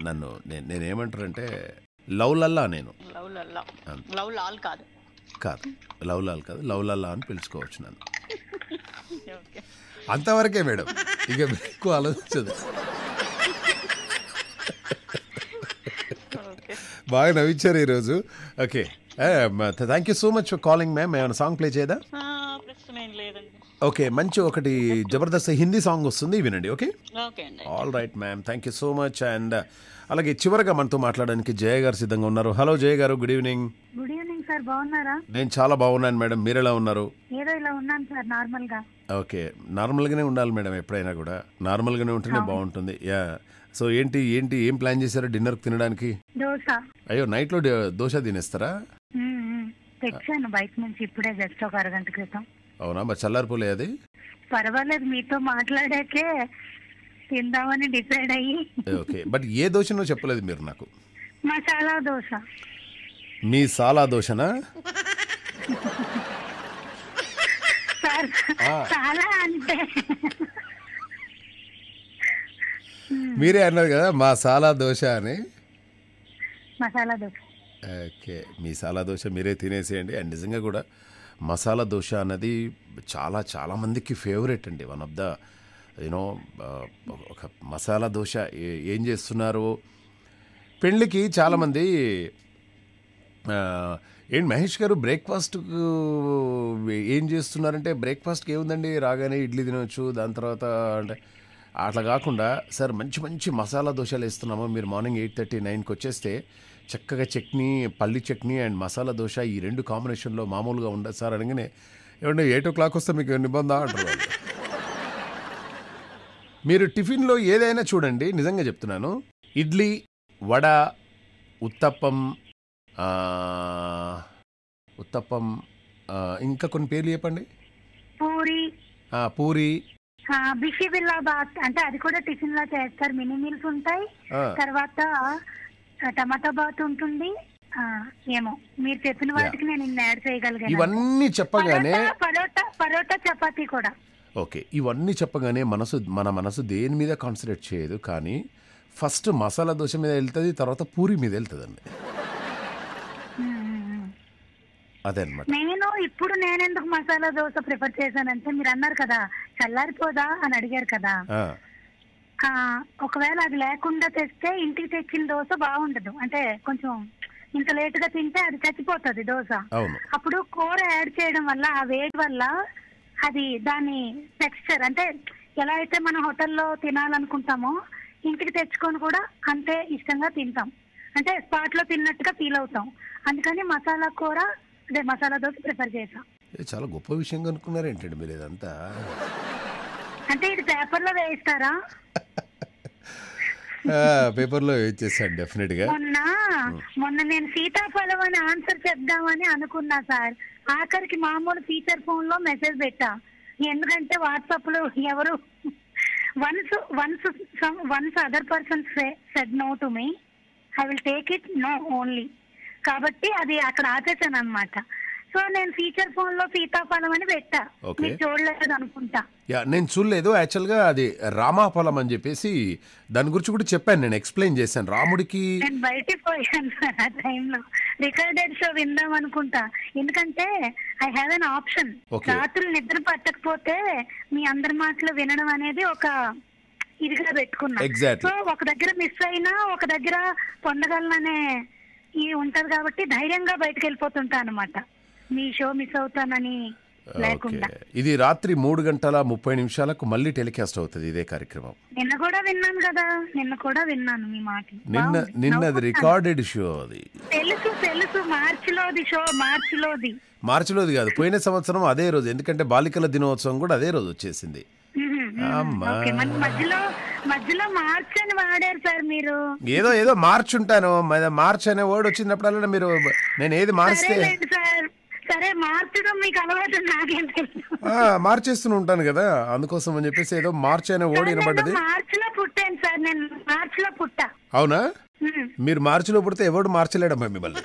నన్ను నేనేమంటారంటే లవ్ లల్లా. నేను లవ్ లల్లా, లవ్ లాల్ కాదు కాదు లవ్ లాల్ కాదు, లవ్ లల్లా అని పిలుచుకోవచ్చు నన్ను. అంతవరకే మేడం, ఇక ఎక్కువ ఆలోచించదు. బాగా నవ్వించారు ఈరోజు. Okay, thank you so much for calling ma'am. ఏమైనా సాంగ్ ప్లే చేయదా? ఓకే, మంచి ఒకటి జబర్దస్త్ హిందీ సాంగ్ వస్తుంది, వినండి. Okay, all right ma'am, thank you so much. And అలాగే చివరగా మనతో మాట్లాడడానికి జయ గారు సిద్ధంగా ఉన్నారు. హలో జయ గారు, good evening. Good evening sir, బాగున్నారా? నేను చాలా బాగున్నాను మేడం, మీరు ఎలా ఉన్నారు? ఏదో ఇలా ఉన్నాను సార్, నార్మల్గా. ఓకే, నార్మల్గానే ఉండాలి మేడం, ఎప్పుడైనా కూడా నార్మల్గానే ఉంటేనే బాగుంటుంది. యా, సో ఏంటి ఏంటి ఏం ప్లాన్ చేశారు డిన్నర్ తినడానికి? దోశ. అయ్యో, నైట్ లో దోశ తినేస్తారా? తెచ్చాను బయట నుంచి ఇప్పుడే, జస్ట్ ఒక అరగంట క్రితం. అవునా, మరి చల్లారిపోలే అది? పర్వాలేదు, మీతో మాట్లాడాకే తిందామని డిసైడ్ అయ్యి. ఓకే, బట్ ఏ దోశనో చెప్పలేదు మీరు నాకు. మసాలా దోశ. మీ సాలా దోశనా? చాలా అంటే మీరే అన్నారు కదా మసాలా దోశ అని. మసాలా దోశ. ఓకే, మీ మసాలా దోశ మీరే తినేసేయండి. అండ్ నిజంగా కూడా మసాలా దోశ అనేది చాలా చాలా మందికి ఫేవరెట్ అండి, వన్ ఆఫ్ ద యూనో. ఒక మసాలా దోశ ఏం చేస్తున్నారో పెళ్ళికి చాలామంది ఏంటి మహేష్ గారు బ్రేక్ఫాస్ట్ ఏం చేస్తున్నారంటే, బ్రేక్ఫాస్ట్కి ఏముందండి రాగానే ఇడ్లీ తినవచ్చు, దాని తర్వాత అంటే అట్లా కాకుండా సార్ మంచి మంచి మసాలా దోశలు వేస్తున్నాము, మీరు మార్నింగ్ ఎయిట్ థర్టీ నైన్కి వచ్చేస్తే చక్కగా చట్నీ, పల్లి చట్నీ అండ్ మసాలా దోశ ఈ రెండు కాంబినేషన్లో మామూలుగా ఉండదు సార్ అనగానే, ఏమంటే ఎయిట్ ఓ క్లాక్ వస్తే మీకు నిబంధన అంటారు. మీరు టిఫిన్లో ఏదైనా చూడండి, నిజంగా చెప్తున్నాను, ఇడ్లీ, వడ, ఉత్తప్పం, ఉత్తప్పం ఇంకా కొన్ని పేర్లు చెప్పండి, పూరి, పూరి, బిషిబిల్లాబాత్ అంటే అది కూడా టిఫిన్ లా చేస్తారు, మినీ మీల్స్ ఉంటాయి, తర్వాత టమాటా బాత్ ఉంటుంది. ఏమో మీరు చెప్పిన వాటికి నేను యాడ్ చేయగలిగాను. ఇవన్నీ చెప్పగానే పరోటా, పరోటా చపాతీ కూడా. ఓకే, ఇవన్నీ చెప్పగానే మనసు మన మనసు దేని మీద కాన్సన్ట్రేట్ చేయదు, కానీ ఫస్ట్ మసాలా దోశ మీద వెళ్తుంది, తర్వాత పూరి మీద వెళ్తుందండి. అదే అన్నమాట. నేను ఇప్పుడు నేను ఎందుకు మసాలా దోశ ప్రిఫర్ చేశానంటే, మీరు అన్నారు కదా చల్లారిపోదా అని అడిగారు కదా, ఒకవేళ అది లేకుండా తెస్తే ఇంటికి తెచ్చిన దోశ బాగుండదు, అంటే కొంచెం ఇంత లేట్ గా తింటే అది చచ్చిపోతుంది దోశ. అప్పుడు కూర యాడ్ చేయడం వల్ల ఆ వేడి వల్ల అది దాని టెక్స్చర్, అంటే ఎలా అయితే మనం హోటల్లో తినాలనుకుంటామో ఇంటికి తెచ్చుకొని కూడా అంతే ఇష్టంగా తింటాం, అంటే స్పాట్ లో తిన్నట్టుగా ఫీల్ అవుతాం. అందుకని మసాలా కూర అదే మసాలా దోశ ప్రిఫర్ చేసాం. చాలా గొప్ప విషయంగా అనుకున్నారేంటండి మీరు ఇదంతా, అంటే ఇది పేపర్ లో వేయిస్తారా? పేపర్లో వేసేసాను డెఫినెట్ గా. మొన్న మొన్న నేను సీతాఫలం అని ఆన్సర్ చెప్దామని అనుకున్నా సార్, ఆఖరికి మామూలు ఫీచర్ ఫోన్ లో మెసేజ్ పెట్టా, ఎందుకంటే వాట్సాప్ లో ఎవరు once once once other person said no to me, I will take it no only, కాబట్టి అది అక్కడ ఆచేసాను అనమాట. సో నేను ఫీచర్ ఫోన్ లో సీతాఫలం అని పెట్టా, మీరు చూడలేదు అనుకుంటా. యా, నేను చూడలేదు యాక్చువల్ గా, అది రామాఫలం అని చెప్పేసి దాని గురించి కూడా చెప్పాను, నేను ఎక్స్ప్లెయిన్ చేశాను రాముడికి. నేను బయటికి పోయాను సార్ ఆ టైంలో, రికార్డెడ్ షో విందాం అనుకుంటా, ఎందుకంటే ఐ హ్యావ్ ఎన్ ఆప్షన్, రాత్రులు నిద్ర పట్టకపోతే మీ అందరి మాటలు వినడం అనేది ఒక ఇదిగా పెట్టుకున్నా. సో ఒక దగ్గర మిస్ అయినా ఒక దగ్గర పొందగలననే ఇది ఉంటది కాబట్టి ధైర్యంగా బయటకు వెళ్ళిపోతుంటా అనమాట, మీ షో మిస్ అవుతానని. ఇది రాత్రి మూడు గంటల ముప్పై నిమిషాలకు మళ్ళీ టెలికాస్ట్ అవుతుంది ఇదే కార్యక్రమం. నిన్న కూడా విన్నాను కదా, నిన్న కూడా విన్నాను మీ మాట. నిన్న నిన్నది రికార్డెడ్ షో, అది తెలుసు తెలుసు, మార్చిలోది షో, మార్చిలోది మార్చిలోది కాదు పోయిన సంవత్సరం అదే రోజు, ఎందుకంటే బాలికల దినోత్సవం కూడా అదే రోజు వచ్చేసింది. మధ్యలో మధ్యలో మార్చ్ అని వాడారు సార్ మీరు, ఏదో ఏదో మార్చ్ ఉంటాను, మార్చ్ అనే వర్డ్ వచ్చినప్పుడల్లా మీరు నేను ఏది మార్స్తే సరే మార్చడం మీకు అలవాటు, నాకేం తెలుసు మార్చేస్తూనే ఉంటాను కదా, అందుకోసం అని చెప్పేసి ఏదో మార్చ్ అనే వర్డ్ వినబడ్డది. మార్చ్ లో పుట్టాను సార్ నేను, మార్చ్ లో పుట్టా. అవునా, మీరు మార్చ్ లో పుడితే ఎవరు మార్చలేడమ్మా మిమ్మల్ని.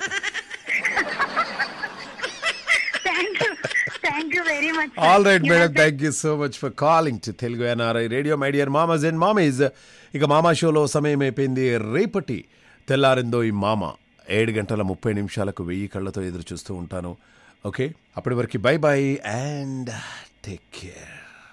All right, madam. Thank you so much for calling to Telugu N R I Radio, my dear mamas and mommies. ఇక మామా షోలో సమయం అయిపోయింది. రేపటి తెల్లారిందో ఈ మామ ఏడు గంటల ముప్పై నిమిషాలకు వెయ్యి కళ్ళతో ఎదురు చూస్తూ ఉంటాను. ఓకే, అప్పటి వరకు bye bye and take care.